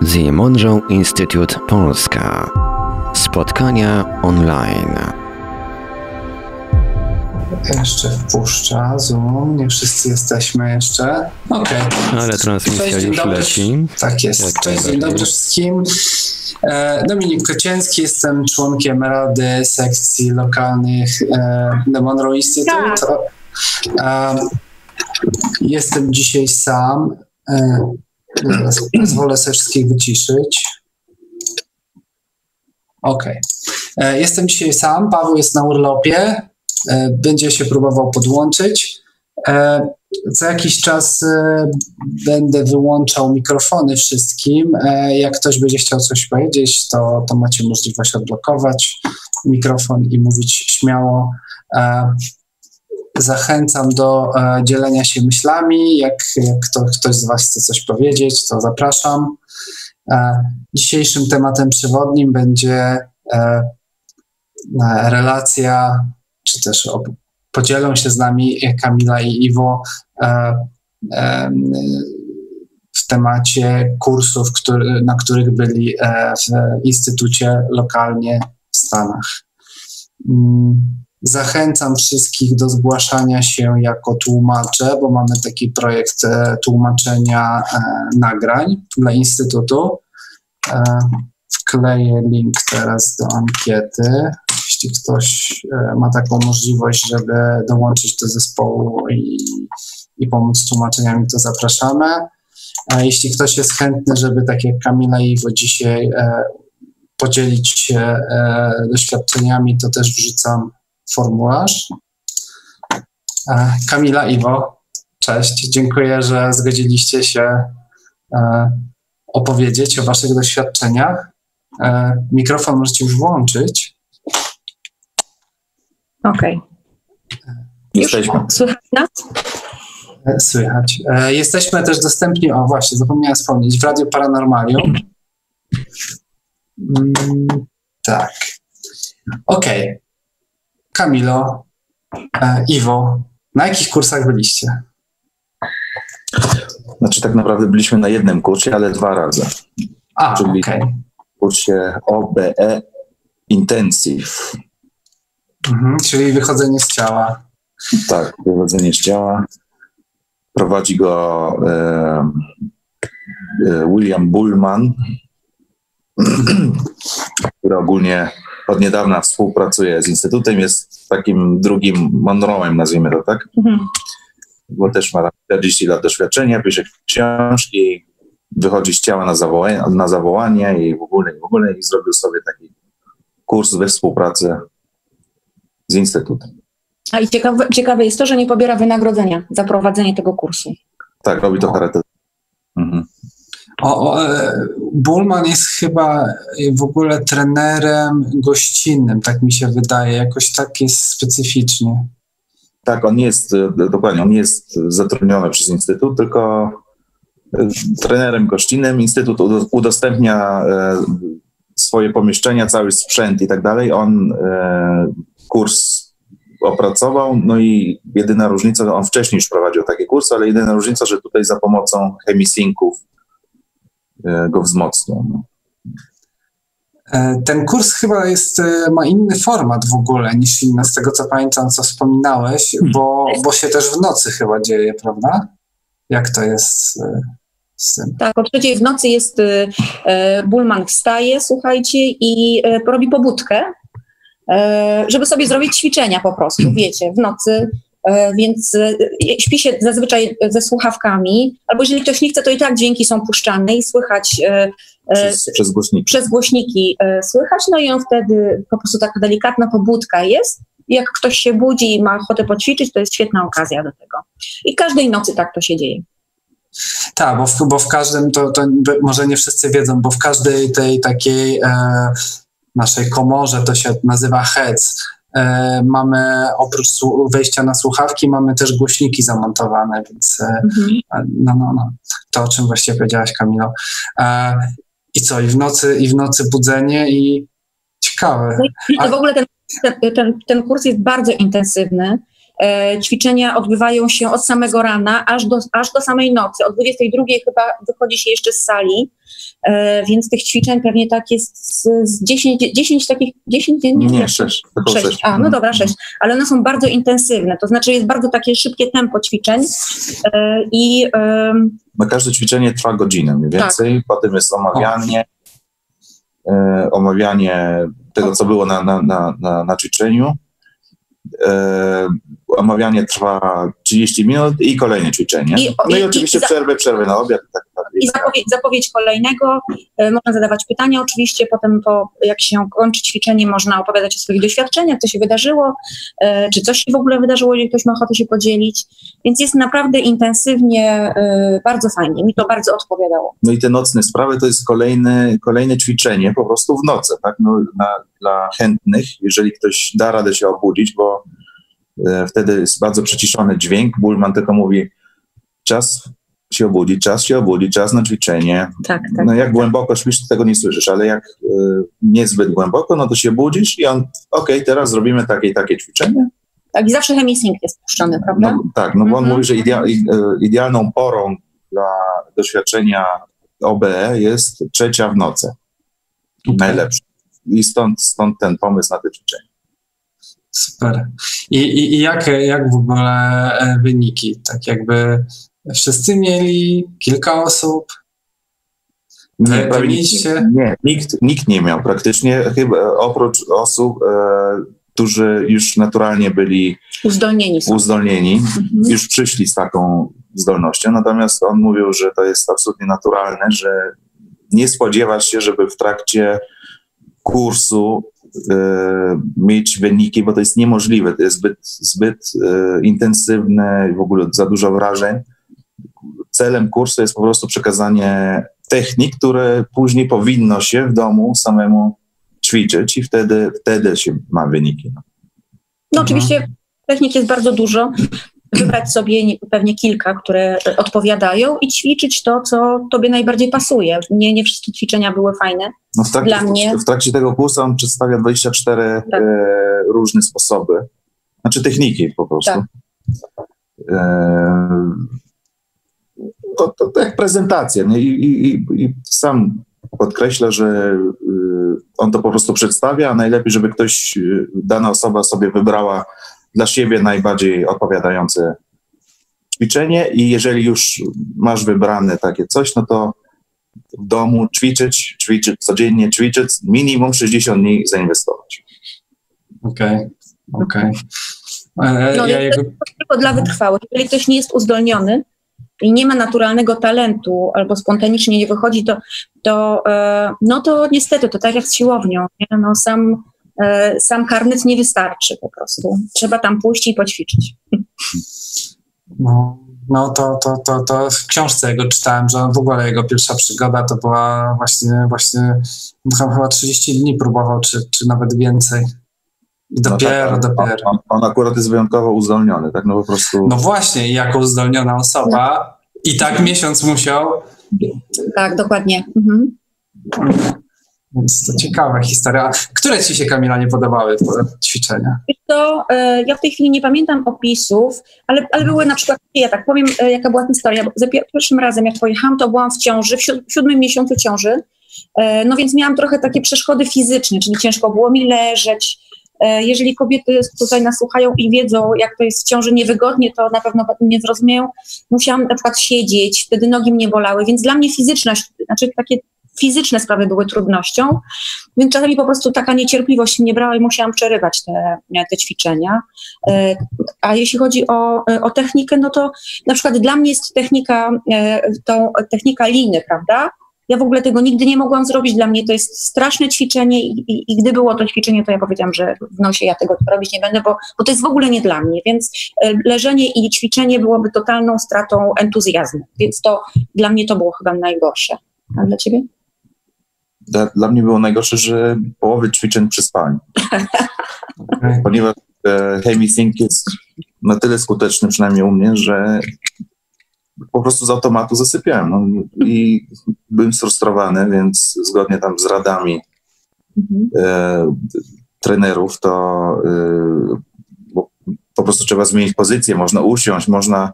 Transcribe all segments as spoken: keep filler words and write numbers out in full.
The Monroe Institute Polska. Spotkania online. Jeszcze wpuszcza Zoom, nie wszyscy jesteśmy jeszcze. Okej. Okay. Ale transmisja już leci. Tak jest. Jak Cześć, dzień dobry wszystkim. Dominik Kocieński, jestem członkiem Rady Sekcji Lokalnych The Monroe Institute. Tak. Jestem dzisiaj sam. Pozwolę sobie wszystkich wyciszyć. Okej. Okay. Jestem dzisiaj sam, Paweł jest na urlopie. Będzie się próbował podłączyć. Za jakiś czas będę wyłączał mikrofony wszystkim. Jak ktoś będzie chciał coś powiedzieć, to, to macie możliwość odblokować mikrofon i mówić śmiało. Zachęcam do dzielenia się myślami. Jak, jak kto, ktoś z Was chce coś powiedzieć, to zapraszam. Dzisiejszym tematem przewodnim będzie relacja, czy też podzielą się z nami Kamila i Iwo e, e, w temacie kursów, który, na których byli w instytucie lokalnie w Stanach. Zachęcam wszystkich do zgłaszania się jako tłumacze, bo mamy taki projekt tłumaczenia e, nagrań dla Instytutu. E, wkleję link teraz do ankiety. Jeśli ktoś ma taką możliwość, żeby dołączyć do zespołu i, i pomóc z tłumaczeniami, to zapraszamy. A jeśli ktoś jest chętny, żeby tak jak Kamila i Iwo dzisiaj e, podzielić się e, doświadczeniami, to też wrzucam formularz. E, Kamila, Iwo, cześć. Dziękuję, że zgodziliście się e, opowiedzieć o Waszych doświadczeniach. E, mikrofon możecie już włączyć. Okej. Okay. Słychać nas? Słychać. E, jesteśmy też dostępni, o właśnie, zapomniałem wspomnieć, w Radio Paranormalium. Mm, tak. Okej. Okay. Kamilo, e, Iwo, na jakich kursach byliście? Znaczy tak naprawdę byliśmy na jednym kursie, ale dwa razy. A, czyli okay. W kursie O B E Intensive. Mhm, czyli wychodzenie z ciała. Tak, wychodzenie z ciała. Prowadzi go e, e, William Buhlman, który ogólnie od niedawna współpracuje z Instytutem, jest takim drugim Monroe'em, nazwijmy to tak, mhm. Bo też ma czterdzieści lat doświadczenia, pisze książki, wychodzi z ciała na zawołanie, na zawołanie i w ogóle, i w ogóle i zrobił sobie taki kurs we współpracy z Instytutem. A i ciekawe, ciekawe jest to, że nie pobiera wynagrodzenia za prowadzenie tego kursu. Tak, robi to charytatywnie. Mhm. O, o, Buhlman jest chyba w ogóle trenerem gościnnym, tak mi się wydaje. Jakoś tak jest specyficznie. Tak, on nie jest, dokładnie, on nie jest zatrudniony przez Instytut, tylko trenerem gościnnym. Instytut udostępnia swoje pomieszczenia, cały sprzęt i tak dalej. On kurs opracował, no i jedyna różnica, on wcześniej już prowadził takie kursy, ale jedyna różnica, że tutaj za pomocą Hemi-Synców go wzmocnił. Ten kurs chyba jest, ma inny format w ogóle niż inne, z tego co pamiętam, co wspominałeś, bo, bo się też w nocy chyba dzieje, prawda? Jak to jest? Tak, o trzeciej w nocy jest, Buhlman wstaje, słuchajcie, i robi pobudkę, żeby sobie zrobić ćwiczenia po prostu, wiecie, w nocy, więc śpi się zazwyczaj ze słuchawkami, albo jeżeli ktoś nie chce, to i tak dźwięki są puszczane i słychać przez, e, przez, głośniki. przez głośniki słychać, no i on wtedy po prostu taka delikatna pobudka jest, jak ktoś się budzi i ma ochotę poćwiczyć, to jest świetna okazja do tego. I każdej nocy tak to się dzieje. Tak, bo w, bo w każdym, to, to może nie wszyscy wiedzą, bo w każdej tej takiej... E, naszej komorze, to się nazywa hec. E, mamy oprócz wejścia na słuchawki, mamy też głośniki zamontowane, więc e, mhm. no, no, no, to o czym właściwie powiedziałaś, Kamilo. E, I co, i w nocy, i w nocy budzenie i ciekawe. No i, A... i w ogóle ten, ten, ten kurs jest bardzo intensywny. E, ćwiczenia odbywają się od samego rana aż do, aż do samej nocy. O dwudziestej drugiej chyba wychodzi się jeszcze z sali, e, więc tych ćwiczeń pewnie tak jest z, z dziesięć, dziesięć takich, dziesięć dziennie? Nie, sześć. A, no dobra, sześć. Ale one są bardzo intensywne, to znaczy jest bardzo takie szybkie tempo ćwiczeń e, i... E, no każde ćwiczenie trwa godzinę mniej więcej, tak. Potem jest omawianie, e, omawianie tego, co było na, na, na, na, na ćwiczeniu. E, omawianie trwa trzydzieści minut i kolejne ćwiczenie. I, no i, i oczywiście i za, przerwy, przerwy na obiad. Tak, tak, I zapowiedź, zapowiedź kolejnego. E, można zadawać pytania oczywiście, potem po, jak się kończy ćwiczenie, można opowiadać o swoich doświadczeniach, co się wydarzyło, e, czy coś się w ogóle wydarzyło, jeżeli ktoś ma ochotę się podzielić. Więc jest naprawdę intensywnie, e, bardzo fajnie. Mi to bardzo odpowiadało. No i te nocne sprawy to jest kolejne, kolejne ćwiczenie po prostu w nocy, tak? No, na, dla chętnych, jeżeli ktoś da radę się obudzić, bo wtedy jest bardzo przyciszony dźwięk. Buhlman tylko mówi, czas się obudzić, czas się obudzić, czas na ćwiczenie. Tak, tak, no jak tak, głęboko śpisz, to tego nie słyszysz, ale jak y, niezbyt głęboko, no to się budzisz i on, okej, okay, teraz zrobimy takie i takie ćwiczenie. Tak, i zawsze Hemi-Sync jest puszczony, prawda? No, tak, no bo mhm. on mówi, że idea, idealną porą dla doświadczenia O B E jest trzecia w nocy. Okay. Najlepsza. I stąd, stąd ten pomysł na te ćwiczenie. Super. I, i, i jak, jak w ogóle wyniki? Tak jakby wszyscy mieli, kilka osób? Nie, nie, prawie nikt, nie nikt, nikt nie miał praktycznie, chyba oprócz osób, e, którzy już naturalnie byli uzdolnieni, uzdolnieni mhm. już przyszli z taką zdolnością. Natomiast on mówił, że to jest absolutnie naturalne, że nie spodziewasz się, żeby w trakcie kursu mieć wyniki, bo to jest niemożliwe, to jest zbyt, zbyt e, intensywne, w ogóle za dużo wrażeń. Celem kursu jest po prostu przekazanie technik, które później powinno się w domu samemu ćwiczyć i wtedy, wtedy się ma wyniki. No, no oczywiście technik jest bardzo dużo. Wybrać sobie pewnie kilka, które odpowiadają i ćwiczyć to, co tobie najbardziej pasuje. Nie, nie wszystkie ćwiczenia były fajne no w trakcie, dla mnie. W trakcie tego kursu on przedstawia dwadzieścia cztery tak. e, różne sposoby, znaczy techniki po prostu. Tak. E, to, to, to jak prezentacja. Nie? I, i, i sam podkreśla, że y, on to po prostu przedstawia, a najlepiej, żeby ktoś, dana osoba sobie wybrała dla siebie najbardziej odpowiadające ćwiczenie i jeżeli już masz wybrane takie coś, no to w domu ćwiczyć, ćwiczyć, codziennie ćwiczyć, minimum sześćdziesiąt dni zainwestować. Okej, okej. Tylko dla wytrwałych. Jeżeli ktoś nie jest uzdolniony i nie ma naturalnego talentu albo spontanicznie nie wychodzi, to, to, e, no to niestety to tak jak z siłownią, nie? No, sam Sam karnet nie wystarczy po prostu. Trzeba tam pójść i poćwiczyć. No, no to, to, to, to w książce jego czytałem, że w ogóle jego pierwsza przygoda to była właśnie, właśnie chyba trzydzieści dni próbował, czy, czy nawet więcej. I dopiero, no tak, dopiero. On, on akurat jest wyjątkowo uzdolniony, tak? No po prostu. No właśnie, jako uzdolniona osoba no. i tak miesiąc musiał. Tak, dokładnie. Mhm. Więc to ciekawa historia. Które ci się, Kamila, nie podobały ćwiczenia? To, e, ja w tej chwili nie pamiętam opisów, ale, ale były na przykład, ja tak powiem, e, jaka była historia. Bo za pierwszym razem, jak pojechałam, to byłam w ciąży, w, si w siódmym miesiącu ciąży, e, no więc miałam trochę takie przeszkody fizyczne, czyli ciężko było mi leżeć. E, jeżeli kobiety tutaj nas słuchają i wiedzą, jak to jest w ciąży niewygodnie, to na pewno mnie zrozumieją. Musiałam na przykład siedzieć, wtedy nogi mnie bolały, więc dla mnie fizyczność, znaczy takie fizyczne sprawy były trudnością, więc czasami po prostu taka niecierpliwość mnie brała i musiałam przerywać te, te ćwiczenia. A jeśli chodzi o, o technikę, no to na przykład dla mnie jest technika, tą technika liny, prawda? Ja w ogóle tego nigdy nie mogłam zrobić, dla mnie to jest straszne ćwiczenie i, i, i gdy było to ćwiczenie, to ja powiedziałam, że w nosie ja tego robić nie będę, bo, bo to jest w ogóle nie dla mnie, więc leżenie i ćwiczenie byłoby totalną stratą entuzjazmu, więc to dla mnie to było chyba najgorsze. A dla ciebie? Dla, dla mnie było najgorsze, że połowy ćwiczeń przyspałem. Ponieważ e, Hemi-Sync jest na tyle skuteczny, przynajmniej u mnie, że po prostu z automatu zasypiałem. No, i byłem sfrustrowany, więc zgodnie tam z radami mhm. e, trenerów, to e, bo po prostu trzeba zmienić pozycję, można usiąść, można...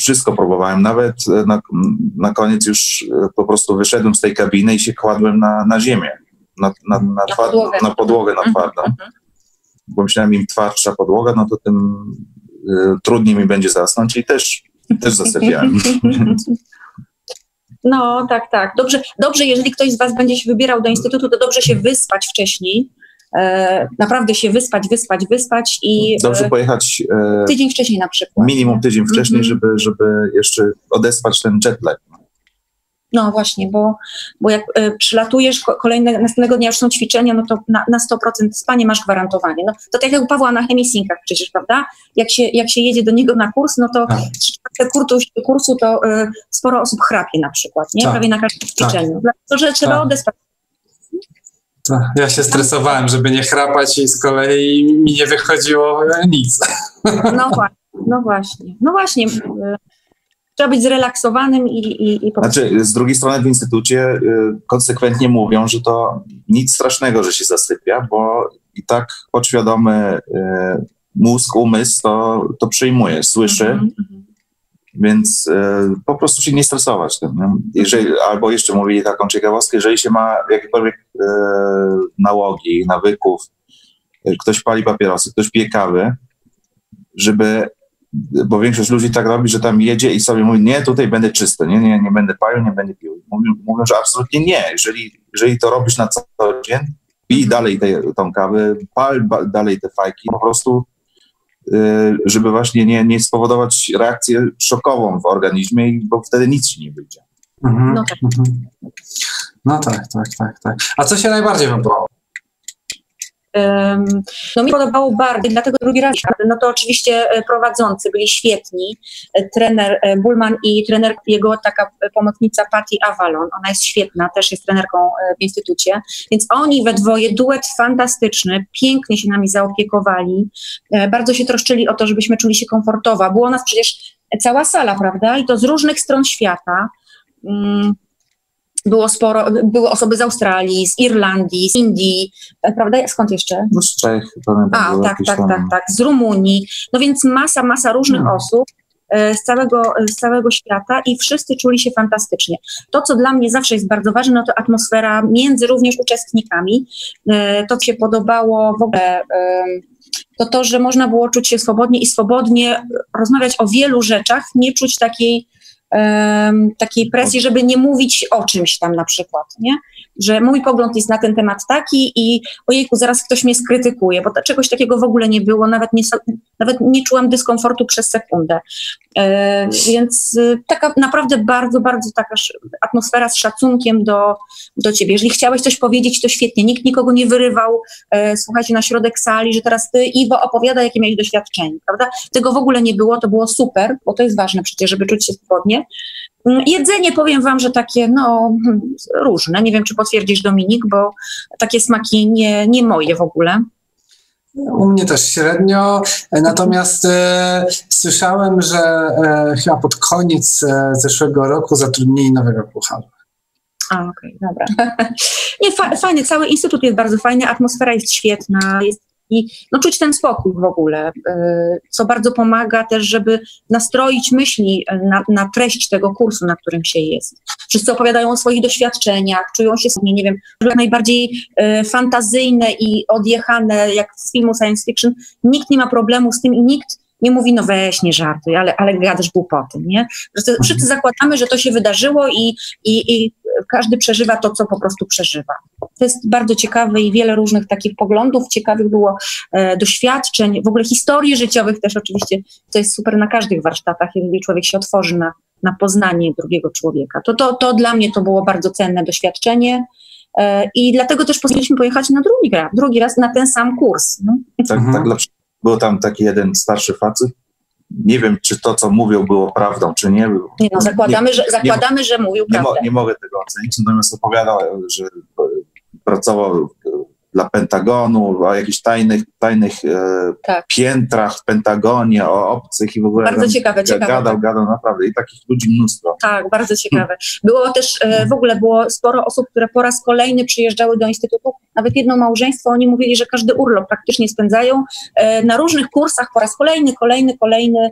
Wszystko próbowałem, nawet na, na koniec już po prostu wyszedłem z tej kabiny i się kładłem na, na ziemię, na, na, na, na, tward, podłogę. na podłogę na twardą. Mm-hmm. Bo myślałem, im twardsza podłoga, no to tym y, trudniej mi będzie zasnąć i też, też zasypiałem. No tak, tak. Dobrze, dobrze, jeżeli ktoś z Was będzie się wybierał do instytutu, to dobrze się wyspać wcześniej. E, naprawdę się wyspać, wyspać, wyspać i... Dobrze pojechać... E, tydzień wcześniej na przykład. Minimum tydzień wcześniej, mm-hmm. żeby, żeby jeszcze odespać ten jet lag. No właśnie, bo, bo jak e, przylatujesz, kolejne, następnego dnia już są ćwiczenia, no to na, na sto procent spanie masz gwarantowanie. No, to tak jak u Pawła na Hemi-Syncach przecież, prawda? Jak się, jak się jedzie do niego na kurs, no to w kursu, kursu to e, sporo osób chrapie na przykład, nie? Tak. Prawie na każdym ćwiczeniu. Dlatego, że trzeba tak. odespać. Ja się stresowałem, żeby nie chrapać i z kolei mi nie wychodziło nic. No właśnie, no właśnie. No właśnie. Trzeba być zrelaksowanym i, i, i po prostu... Znaczy, z drugiej strony w instytucie konsekwentnie mówią, że to nic strasznego, że się zasypia, bo i tak podświadomy mózg, umysł to, to przyjmuje, słyszy. Mhm, więc y, po prostu się nie stresować tym. Nie? Jeżeli, albo jeszcze mówili taką ciekawostkę, jeżeli się ma jakiekolwiek y, nałogi, nawyków, ktoś pali papierosy, ktoś pije kawę, żeby, bo większość ludzi tak robi, że tam jedzie i sobie mówi, nie, tutaj będę czysty, nie, nie, nie będę palił, nie będę pił. Mówią, mówią, że absolutnie nie. Jeżeli, jeżeli to robisz na co dzień, pij dalej te, tą kawę, pal ba, dalej te fajki, po prostu żeby właśnie nie, nie spowodować reakcję szokową w organizmie, bo wtedy nic się nie wyjdzie. Mhm, no, tak. Mhm. no tak, tak, tak, tak. A co się najbardziej podobało? Um, no mi podobało bardziej, dlatego drugi raz, no to oczywiście prowadzący byli świetni, trener Buhlman i trener jego taka pomocnica Patty Avalon, ona jest świetna, też jest trenerką w instytucie, więc oni we dwoje, duet fantastyczny, pięknie się nami zaopiekowali, bardzo się troszczyli o to, żebyśmy czuli się komfortowo, było nas przecież cała sala, prawda, i to z różnych stron świata. Mm. Było sporo, były osoby z Australii, z Irlandii, z Indii, prawda? Skąd jeszcze? No z Czech. A, tak, tak, tam... tak, tak, z Rumunii. No więc masa, masa różnych no. osób e, z, całego, z całego świata i wszyscy czuli się fantastycznie. To, co dla mnie zawsze jest bardzo ważne, no to atmosfera między również uczestnikami. E, to, co się podobało w ogóle... E, to to, że można było czuć się swobodnie i swobodnie rozmawiać o wielu rzeczach, nie czuć takiej Um, takiej presji, żeby nie mówić o czymś tam na przykład, nie? Że mój pogląd jest na ten temat taki i ojejku, zaraz ktoś mnie skrytykuje, bo to, czegoś takiego w ogóle nie było, nawet nie, nawet nie czułam dyskomfortu przez sekundę. E, więc taka naprawdę bardzo, bardzo taka atmosfera z szacunkiem do, do ciebie. Jeżeli chciałeś coś powiedzieć, to świetnie. Nikt nikogo nie wyrywał, e, słuchajcie, na środek sali, że teraz ty, Iwo, opowiada, jakie miałeś doświadczenie, prawda? Tego w ogóle nie było, to było super, bo to jest ważne przecież, żeby czuć się swobodnie. Jedzenie, powiem wam, że takie, no, różne. Nie wiem, czy potwierdzisz, Dominik, bo takie smaki nie, nie moje w ogóle. U mnie też średnio, natomiast e, słyszałem, że e, chyba pod koniec e, zeszłego roku zatrudnili nowego kucharza. A, okej, okay, dobra. nie, fa- fajny, cały instytut jest bardzo fajny, atmosfera jest świetna, jest I no, czuć ten spokój w ogóle, co bardzo pomaga też, żeby nastroić myśli na, na treść tego kursu, na którym się jest. Wszyscy opowiadają o swoich doświadczeniach, czują się sobie, nie wiem, jak najbardziej e, fantazyjne i odjechane, jak z filmu science fiction. Nikt nie ma problemu z tym i nikt nie mówi, no weź, nie żartuj, ale, ale gadasz głupoty, nie? Wszyscy, wszyscy zakładamy, że to się wydarzyło i, i, i każdy przeżywa to, co po prostu przeżywa. To jest bardzo ciekawe i wiele różnych takich poglądów, ciekawych było e, doświadczeń, w ogóle historii życiowych też oczywiście, co jest super na każdych warsztatach, jeżeli człowiek się otworzy na, na poznanie drugiego człowieka. To, to, to dla mnie to było bardzo cenne doświadczenie e, i dlatego też postanowiliśmy pojechać na drugi raz, drugi raz na ten sam kurs. No. Tak, mhm. tak dla przykładu. Był tam taki jeden starszy facet. Nie wiem, czy to, co mówił, było prawdą, czy nie. Nie, no, zakładamy, nie, że, zakładamy nie, że mówił nie prawdę. Mo, nie mogę tego ocenić, natomiast opowiadał, że pracował dla Pentagonu, o jakichś tajnych, tajnych tak. piętrach w Pentagonie, o obcych i w ogóle. Bardzo ciekawe, ciekawe. Gadał, tak. gadał naprawdę i takich ludzi mnóstwo. Tak, bardzo ciekawe. Było też, w ogóle było sporo osób, które po raz kolejny przyjeżdżały do Instytutu, nawet jedno małżeństwo, oni mówili, że każdy urlop praktycznie spędzają na różnych kursach, po raz kolejny, kolejny, kolejny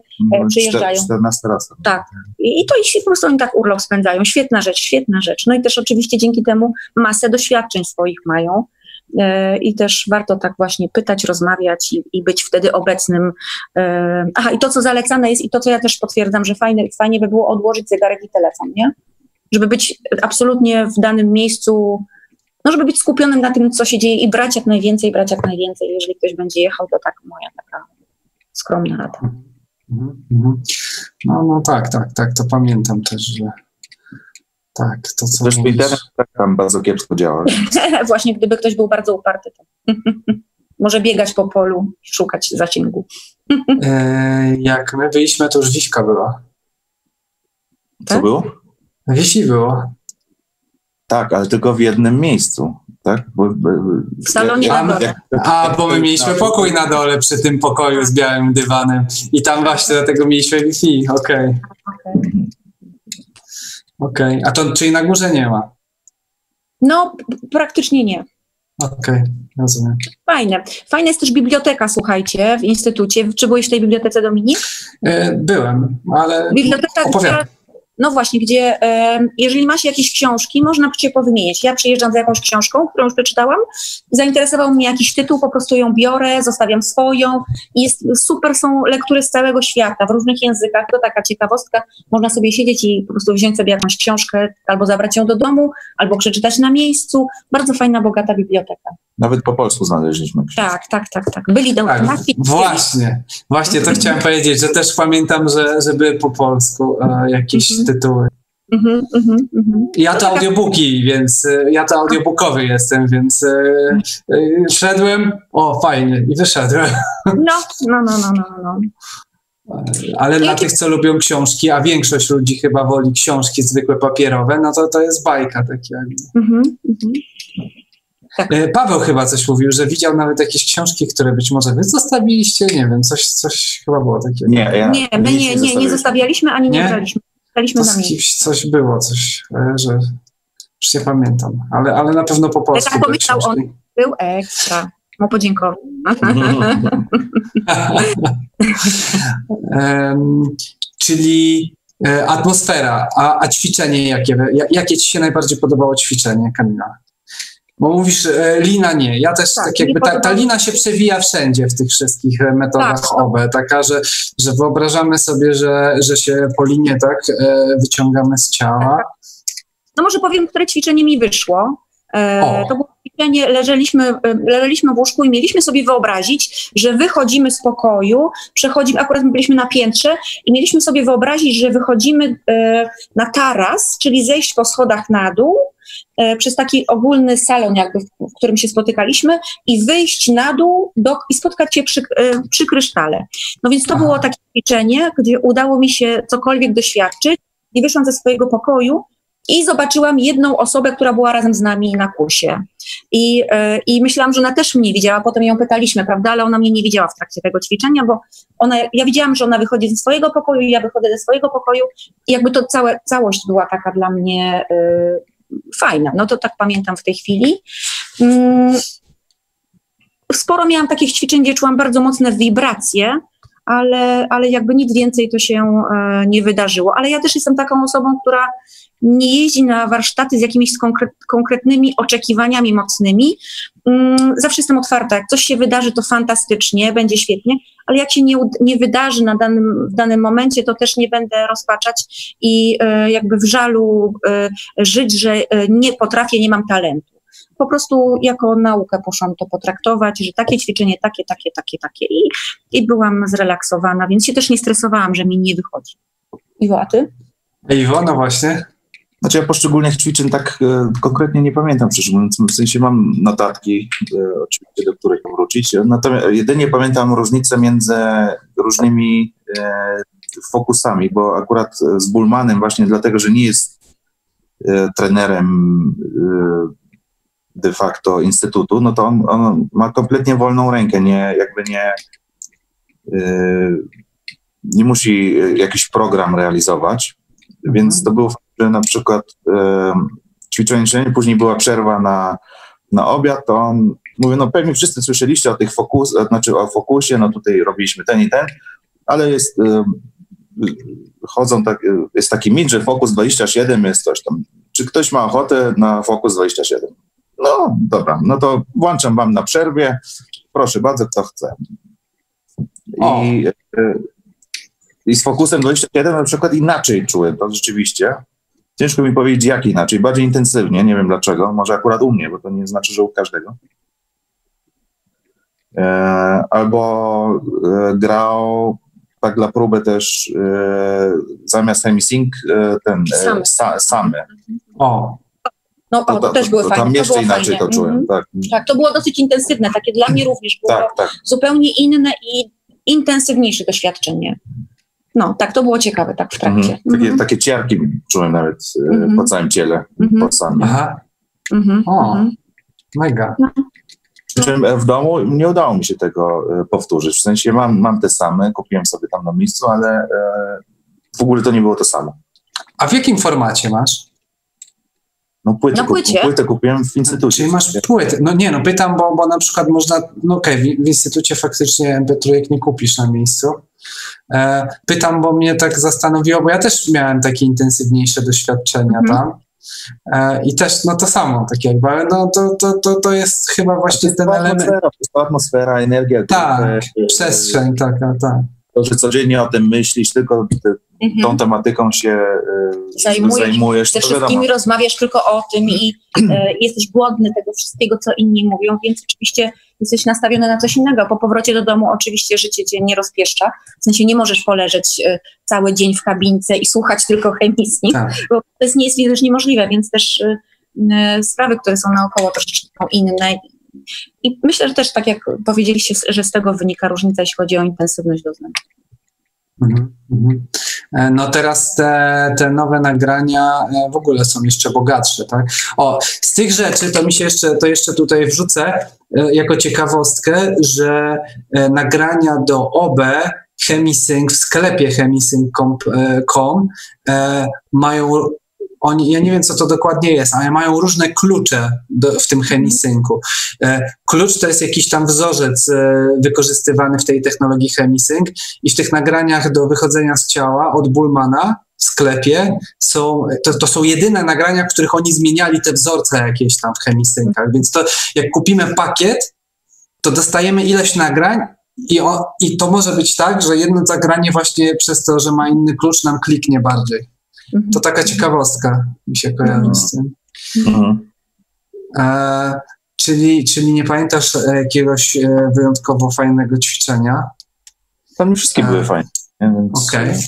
przyjeżdżają. czternaście razy. Tak. I to i po prostu oni tak urlop spędzają. Świetna rzecz, świetna rzecz. No i też oczywiście dzięki temu masę doświadczeń swoich mają. I też warto tak właśnie pytać, rozmawiać i, i być wtedy obecnym. Aha, i to, co zalecane jest, i to, co ja też potwierdzam, że fajnie, fajnie by było odłożyć zegarek i telefon, nie? Żeby być absolutnie w danym miejscu, no żeby być skupionym na tym, co się dzieje i brać jak najwięcej, brać jak najwięcej. Jeżeli ktoś będzie jechał, to tak moja taka skromna rada. No, no tak, tak, tak, to pamiętam też, że... Tak, to co Zresztą mówisz... internet tak tam bardzo kiepsko działa. Właśnie, gdyby ktoś był bardzo uparty, to może biegać po polu i szukać zasięgu. e, jak my byliśmy, to już wiśka była. Co tak? było? Wisi było. Tak, ale tylko w jednym miejscu. Tak? Bo, bo, w salonie ja, na dole. A, bo my mieliśmy pokój na dole przy tym pokoju z białym dywanem i tam właśnie dlatego mieliśmy Wi-Fi, okej. Okay. Okay. Okej, okay. A to czyli na górze nie ma? No, praktycznie nie. Okej, okay. Rozumiem. Fajne. Fajna jest też biblioteka, słuchajcie, w Instytucie. Czy byłeś w tej bibliotece, Dominik? Yy, byłem, ale biblioteka, która, no właśnie, gdzie yy, jeżeli masz jakieś książki, można się powymienić. Ja przyjeżdżam za jakąś książką, którą już przeczytałam, zainteresował mnie jakiś tytuł, po prostu ją biorę, zostawiam swoją. Jest, super są lektury z całego świata, w różnych językach, to taka ciekawostka. Można sobie siedzieć i po prostu wziąć sobie jakąś książkę, albo zabrać ją do domu, albo przeczytać na miejscu. Bardzo fajna, bogata biblioteka. Nawet po polsku znaleźliśmy książkę. Tak, tak, tak, tak. Byli do tak, Właśnie, właśnie to chciałem powiedzieć, że też pamiętam, że, że były po polsku e, jakieś mm-hmm. tytuły. Mm-hmm, mm-hmm, mm-hmm. Ja to audiobooki, więc ja to audiobookowy jestem, więc e, e, szedłem, o fajnie, i wyszedłem. No, no, no, no, no. no. Ale dla tych, co lubią książki, a większość ludzi chyba woli książki zwykłe papierowe, no to to jest bajka takie. Mm-hmm, mm-hmm. Tak. Paweł chyba coś mówił, że widział nawet jakieś książki, które być może wy zostawiliście, nie wiem, coś, coś chyba było takiego. Nie, ja nie, my nie, nie, nie zostawialiśmy ani nie braliśmy. Coś było, coś, że już nie pamiętam, ale, ale na pewno po polsku. Tak pomyślał on, był ekstra, mu podziękował. um, czyli e, atmosfera, a, a ćwiczenie jakie? Jakie ci się najbardziej podobało ćwiczenie, Kamila? Bo mówisz, e, lina nie. Ja też tak, tak jakby ta, ta lina się przewija wszędzie w tych wszystkich metodach tak, O B E. Taka, że, że wyobrażamy sobie, że, że się po linie tak e, wyciągamy z ciała. No może powiem, które ćwiczenie mi wyszło. E, to było ćwiczenie, leżeliśmy, leżeliśmy w łóżku i mieliśmy sobie wyobrazić, że wychodzimy z pokoju, przechodzimy, akurat my byliśmy na piętrze i mieliśmy sobie wyobrazić, że wychodzimy e, na taras, czyli zejść po schodach na dół, przez taki ogólny salon, jakby, w którym się spotykaliśmy i wyjść na dół do, i spotkać się przy, przy krysztale. No więc to Aha. było takie ćwiczenie, gdzie udało mi się cokolwiek doświadczyć i wyszłam ze swojego pokoju i zobaczyłam jedną osobę, która była razem z nami na kursie. I, yy, i myślałam, że ona też mnie widziała, potem ją pytaliśmy, prawda, ale ona mnie nie widziała w trakcie tego ćwiczenia, bo ona, ja widziałam, że ona wychodzi ze swojego pokoju, ja wychodzę ze swojego pokoju i jakby to całe, całość była taka dla mnie... Yy, fajna, no to tak pamiętam w tej chwili. Sporo miałam takich ćwiczeń, gdzie czułam bardzo mocne wibracje, ale, ale jakby nic więcej to się nie wydarzyło. Ale ja też jestem taką osobą, która nie jeździ na warsztaty z jakimiś konkretnymi oczekiwaniami mocnymi. Zawsze jestem otwarta, jak coś się wydarzy, to fantastycznie, będzie świetnie, ale jak się nie, nie wydarzy na danym, w danym momencie, to też nie będę rozpaczać i e, jakby w żalu e, żyć, że e, nie potrafię, nie mam talentu. Po prostu jako naukę poszłam to potraktować, że takie ćwiczenie, takie, takie, takie, takie i, i byłam zrelaksowana, więc się też nie stresowałam, że mi nie wychodzi. Iwo, a ty? Iwo, no właśnie. Znaczy ja poszczególnych ćwiczeń tak e, konkretnie nie pamiętam, w sensie mam notatki, e, oczywiście, do których mam wrócić, natomiast jedynie pamiętam różnicę między różnymi e, fokusami, bo akurat z Buhlmanem właśnie dlatego, że nie jest e, trenerem e, de facto instytutu, no to on, on ma kompletnie wolną rękę, nie, jakby nie, yy, nie musi jakiś program realizować, mhm. więc to było, że na przykład yy, ćwiczenie, później była przerwa na, na obiad, to on mówił, no pewnie wszyscy słyszeliście o tych fokus, znaczy o fokusie, no tutaj robiliśmy ten i ten, ale jest, yy, chodzą tak, jest taki mit, że Focus dwadzieścia siedem jest coś tam. Czy ktoś ma ochotę na Focus dwadzieścia siedem? No dobra, no to włączam wam na przerwie. Proszę bardzo, kto chce. I, i z Focusem dwadzieścia siedem na przykład inaczej czułem to rzeczywiście. Ciężko mi powiedzieć jak inaczej, bardziej intensywnie, nie wiem dlaczego, może akurat u mnie, bo to nie znaczy, że u każdego. E, albo e, grał tak dla próby też e, zamiast Hemi-Sync e, ten e, sa, samy. O. No, o, to, to też były to, fajne. Tam jeszcze to inaczej fajne. To czułem. Mm-hmm. tak. tak, to było dosyć intensywne, takie dla mnie również było tak, tak. zupełnie inne i intensywniejsze doświadczenie. No, tak, to było ciekawe tak w trakcie. Mm-hmm. Takie, mm-hmm. takie ciarki czułem nawet mm-hmm. po całym ciele, mm-hmm. po samym. Aha. Mm-hmm. O, mega. No. Przy czym w domu nie udało mi się tego powtórzyć. W sensie mam, mam te same, kupiłem sobie tam na miejscu, ale w ogóle to nie było to samo. A w jakim formacie masz? No płytę, na płycie? Płytę kupiłem w instytucie. Czyli masz płytę. No nie, no pytam, bo, bo na przykład można, no okej, okay, w instytucie faktycznie em pe trzy nie kupisz na miejscu. E, pytam, bo mnie tak zastanowiło, bo ja też miałem takie intensywniejsze doświadczenia mm-hmm. tam. I też, no to samo, tak jakby, ale no to, to, to, to jest chyba właśnie ten element. Atmosfera, to atmosfera, energia. Tak, to, to, przestrzeń, tak, tak. To, że codziennie o tym myślisz, tylko ty, mhm. tą tematyką się zajmujesz, zajmujesz ze wszystkimi rozmawiasz tylko o tym i e, jesteś głodny tego wszystkiego, co inni mówią, więc oczywiście jesteś nastawiony na coś innego. Po powrocie do domu oczywiście życie cię nie rozpieszcza, w sensie nie możesz poleżeć e, cały dzień w kabince i słuchać tylko chemicznych, tak. bo to jest, nie jest też niemożliwe, więc też e, e, sprawy, które są naokoło troszeczkę inne i myślę, że też tak jak powiedzieliście, że z tego wynika różnica, jeśli chodzi o intensywność doznań. No teraz te, te nowe nagrania w ogóle są jeszcze bogatsze, tak? O, z tych rzeczy to mi się jeszcze, to jeszcze tutaj wrzucę jako ciekawostkę, że nagrania do O B E Hemi-Sync w sklepie hemi sync kropka com mają, oni, ja nie wiem co to dokładnie jest, ale mają różne klucze do, w tym Hemi-Syncu. Klucz to jest jakiś tam wzorzec wykorzystywany w tej technologii Hemi-Sync i w tych nagraniach do wychodzenia z ciała od Buhlmana w sklepie są, to, to są jedyne nagrania, w których oni zmieniali te wzorce jakieś tam w Hemi-Syncach, więc to jak kupimy pakiet, to dostajemy ileś nagrań, I, o, i to może być tak, że jedno zagranie właśnie przez to, że ma inny klucz, nam kliknie bardziej. To taka ciekawostka mi się kojarzy z tym. Mhm. E, czyli, czyli nie pamiętasz jakiegoś wyjątkowo fajnego ćwiczenia? Tam mi wszystkie e, były fajne. Więc... Okej. Okay.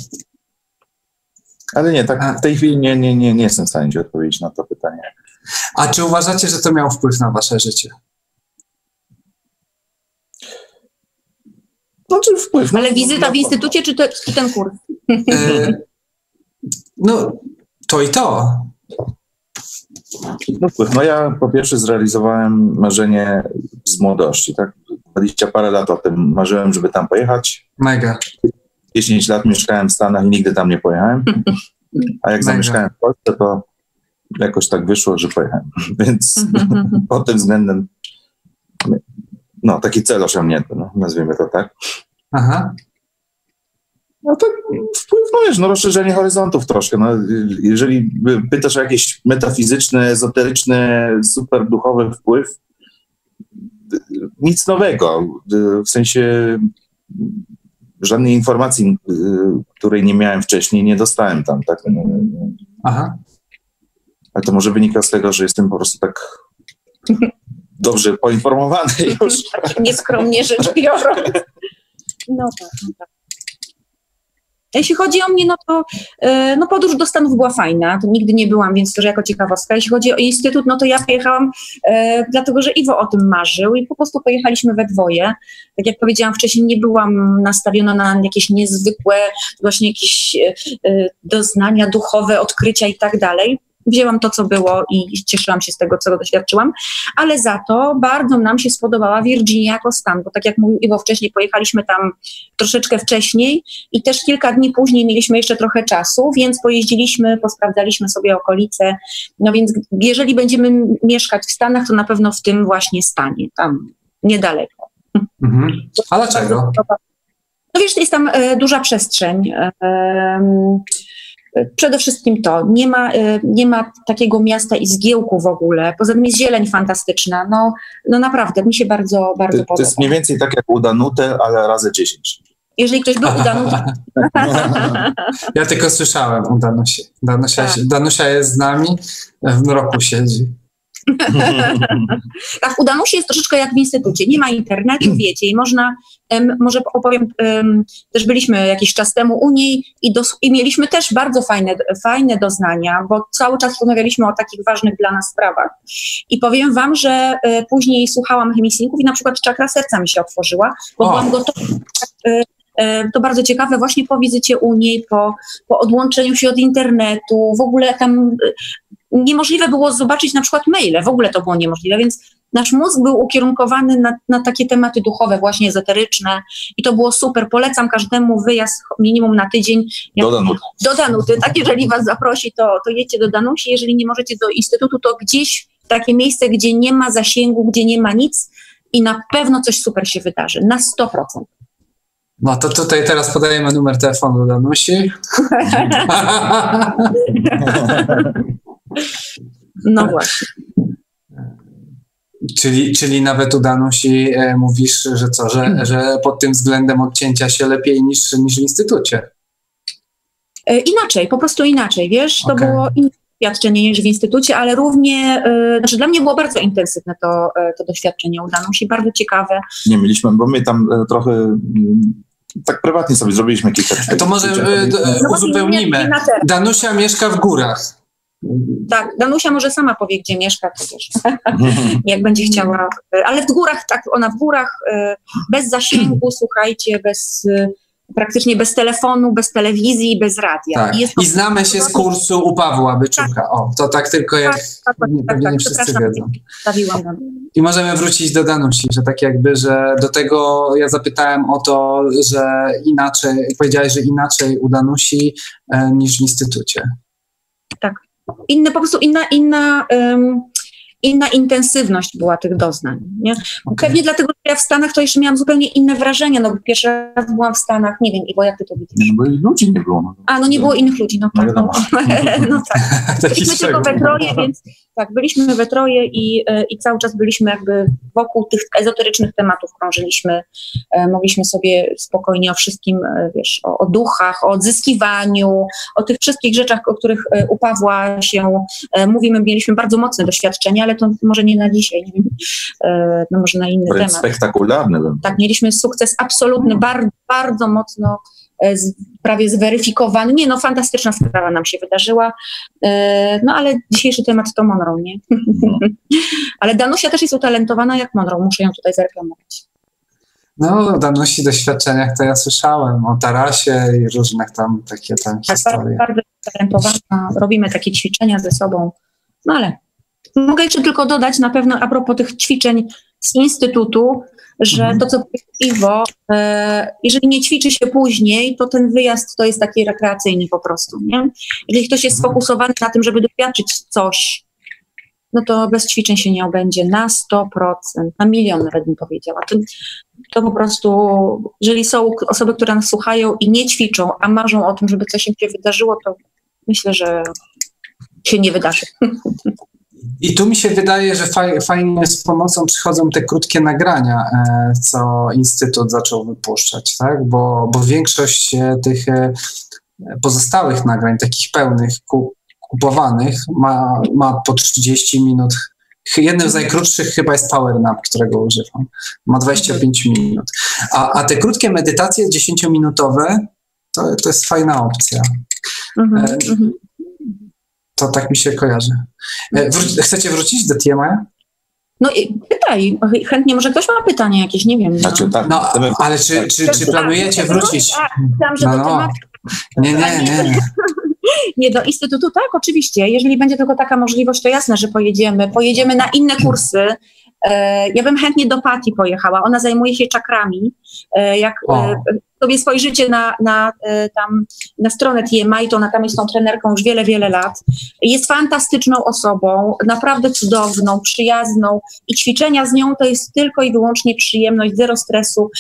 Ale nie, tak w tej chwili nie, nie, nie, nie jestem w stanie ci odpowiedzieć na to pytanie. A czy uważacie, że to miało wpływ na wasze życie? No, czy wpływ. Ale wizyta w instytucie, czy, te, czy ten kurs? E, No, to i to. No, no ja po pierwsze zrealizowałem marzenie z młodości, tak? dwadzieścia parę lat o tym marzyłem, żeby tam pojechać. Mega. dziesięć lat mieszkałem w Stanach i nigdy tam nie pojechałem. A jak Mega. zamieszkałem w Polsce, to jakoś tak wyszło, że pojechałem. Więc pod tym względem no, taki cel osiągnięty, no, nazwijmy to tak. Aha. No to wpływ, no wiesz, no rozszerzenie horyzontów troszkę. No, jeżeli pytasz o jakiś metafizyczny, ezoteryczny, superduchowy wpływ, nic nowego. W sensie żadnej informacji, której nie miałem wcześniej, nie dostałem tam. Tak? Aha. Ale to może wynika z tego, że jestem po prostu tak dobrze poinformowany już. Tak nieskromnie rzecz biorąc. No tak, tak. Jeśli chodzi o mnie, no to no podróż do Stanów była fajna, to nigdy nie byłam, więc to jako ciekawostka. Jeśli chodzi o instytut, no to ja pojechałam, e, dlatego że Iwo o tym marzył i po prostu pojechaliśmy we dwoje. Tak jak powiedziałam wcześniej, nie byłam nastawiona na jakieś niezwykłe właśnie jakieś e, doznania duchowe, odkrycia i tak dalej. wzięłam to, co było i cieszyłam się z tego, co doświadczyłam, ale za to bardzo nam się spodobała Virginia jako stan, bo tak jak mówił Iwo wcześniej, pojechaliśmy tam troszeczkę wcześniej i też kilka dni później mieliśmy jeszcze trochę czasu, więc pojeździliśmy, posprawdzaliśmy sobie okolice, no więc jeżeli będziemy mieszkać w Stanach, to na pewno w tym właśnie stanie, tam niedaleko. Mhm. A dlaczego? No wiesz, jest tam e, duża przestrzeń. E, e, przede wszystkim to, nie ma, e, nie ma takiego miasta i zgiełku w ogóle, poza tym jest zieleń fantastyczna, no, no naprawdę, mi się bardzo, bardzo to, podoba. To jest mniej więcej tak jak u Danuty, ale razy dziesięć. Jeżeli ktoś był u Danuty. Ja tylko słyszałem o Danusie. Danusia, tak. Danusia jest z nami, w mroku siedzi. Tak, u Danusi jest troszeczkę jak w instytucie, nie ma internetu, wiecie, i można, um, może opowiem, um, też byliśmy jakiś czas temu u niej i, dos- i mieliśmy też bardzo fajne, fajne doznania, bo cały czas rozmawialiśmy o takich ważnych dla nas sprawach i powiem wam, że y, później słuchałam Hemi-Synków i na przykład czakra serca mi się otworzyła, bo o. byłam gotowa. Y, To bardzo ciekawe właśnie po wizycie u niej, po, po odłączeniu się od internetu, w ogóle tam niemożliwe było zobaczyć na przykład maile, w ogóle to było niemożliwe, więc nasz mózg był ukierunkowany na, na takie tematy duchowe, właśnie ezoteryczne i to było super, polecam każdemu wyjazd minimum na tydzień. Do Danuty. Do Danuty, tak, jeżeli was zaprosi, to, to jedźcie do Danusi, jeżeli nie możecie do instytutu, to gdzieś w takie miejsce, gdzie nie ma zasięgu, gdzie nie ma nic i na pewno coś super się wydarzy, na sto procent. No to tutaj teraz podajemy numer telefonu do Danusi. No właśnie. Czyli, czyli nawet u Danusi e, mówisz, że co, że, mm. że pod tym względem odcięcia się lepiej niż, niż w instytucie? E, inaczej, po prostu inaczej, wiesz, to okay. było inne doświadczenie niż w instytucie, ale równie, e, znaczy dla mnie było bardzo intensywne to, e, to doświadczenie u Danusi, bardzo ciekawe. Nie mieliśmy, bo my tam e, trochę... Mm, tak prywatnie sobie zrobiliśmy kilka... To może e, d- uzupełnimy. Danusia mieszka w górach. Tak, Danusia może sama powie, gdzie mieszka, to też, jak będzie chciała. Ale w górach, tak, ona w górach, bez zasięgu, słuchajcie, bez, praktycznie bez telefonu, bez telewizji, bez radia. Tak. I, I znamy się z kursu u Pawła Byczuka. Tak. O, to tak tylko jak tak, tak, tak, nie, tak, tak, nie wszyscy wiedzą. I możemy wrócić do Danusi, że tak jakby, że do tego ja zapytałem o to, że inaczej, powiedziałaś, że inaczej u Danusi e, niż w instytucie. Tak. Inne, po prostu inna, inna, um, inna intensywność była tych doznań. Nie? Okay. Pewnie dlatego, że ja w Stanach to jeszcze miałam zupełnie inne wrażenia, no bo pierwszy raz byłam w Stanach, nie wiem, Iwo, jak ty to widzisz? Nie, no bo ludzi nie było. No. A, no nie było innych ludzi, no tak. No, no tak. Byliśmy tylko we troje, więc tak, byliśmy we troje i, i cały czas byliśmy jakby wokół tych ezoterycznych tematów krążyliśmy, e, mogliśmy sobie spokojnie o wszystkim, wiesz, o, o duchach, o odzyskiwaniu, o tych wszystkich rzeczach, o których u Pawła się e, mówimy, mieliśmy bardzo mocne doświadczenia, ale to może nie na dzisiaj, nie wiem, e, no może na inny temat. Spektakularny. Tak, mieliśmy sukces absolutny, mm. bardzo, bardzo mocno e, z, prawie zweryfikowany. Nie, no fantastyczna sprawa nam się wydarzyła, e, no ale dzisiejszy temat to Monroe, nie? No. Ale Danusia też jest utalentowana jak Monroe, muszę ją tutaj zareklamować. No, o Danusi doświadczeniach to ja słyszałem, o Tarasie i różnych tam takie tam historie. Bardzo, bardzo utalentowana, robimy takie ćwiczenia ze sobą, no ale... Mogę jeszcze tylko dodać na pewno a propos tych ćwiczeń z instytutu, że mhm. to co powiedział Iwo, e, jeżeli nie ćwiczy się później, to ten wyjazd to jest taki rekreacyjny po prostu, nie? Jeżeli ktoś jest sfokusowany na tym, żeby doświadczyć coś, no to bez ćwiczeń się nie obędzie na sto procent, na milion nawet bym powiedziała. To, to po prostu, jeżeli są osoby, które nas słuchają i nie ćwiczą, a marzą o tym, żeby coś im się wydarzyło, to myślę, że się nie wydarzy. I tu mi się wydaje, że faj, fajnie z pomocą przychodzą te krótkie nagrania, e, co Instytut zaczął wypuszczać, tak? Bo, bo większość e, tych e, pozostałych nagrań, takich pełnych, ku, kupowanych, ma, ma po trzydzieści minut. Jednym z najkrótszych chyba jest PowerNap, którego używam. Ma dwadzieścia pięć minut. A, a te krótkie medytacje dziesięciominutowe, to, to jest fajna opcja. Mhm, e, mhm. To tak mi się kojarzy. Wr- chcecie wrócić do T M I? No i pytaj, chętnie, może ktoś ma pytanie jakieś, nie wiem. No. Znaczy, tak, no, ale czy, czy, czy planujecie wrócić? No, no. Nie, nie, nie. Nie, do Instytutu, tak, oczywiście. Jeżeli będzie tylko taka możliwość, to jasne, że pojedziemy. Pojedziemy na inne kursy. Ja bym chętnie do Patty pojechała. Ona zajmuje się czakrami. Jak o. sobie spojrzycie na, na, tam, na stronę T M I, to ona tam jest tą trenerką już wiele, wiele lat. Jest fantastyczną osobą, naprawdę cudowną, przyjazną i ćwiczenia z nią to jest tylko i wyłącznie przyjemność, zero stresu.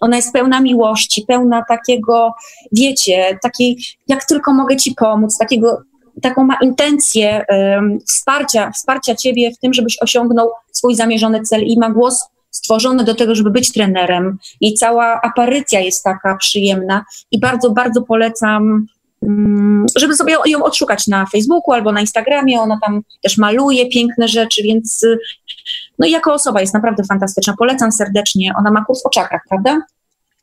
Ona jest pełna miłości, pełna takiego, wiecie, takiej, jak tylko mogę ci pomóc, takiego, taką ma intencję um, wsparcia, wsparcia ciebie w tym, żebyś osiągnął swój zamierzony cel i ma głos stworzony do tego, żeby być trenerem. Jej cała aparycja jest taka przyjemna i bardzo, bardzo polecam, um, żeby sobie ją odszukać na Facebooku albo na Instagramie. Ona tam też maluje piękne rzeczy, więc... No i jako osoba jest naprawdę fantastyczna. Polecam serdecznie. Ona ma kurs o czakrach, prawda?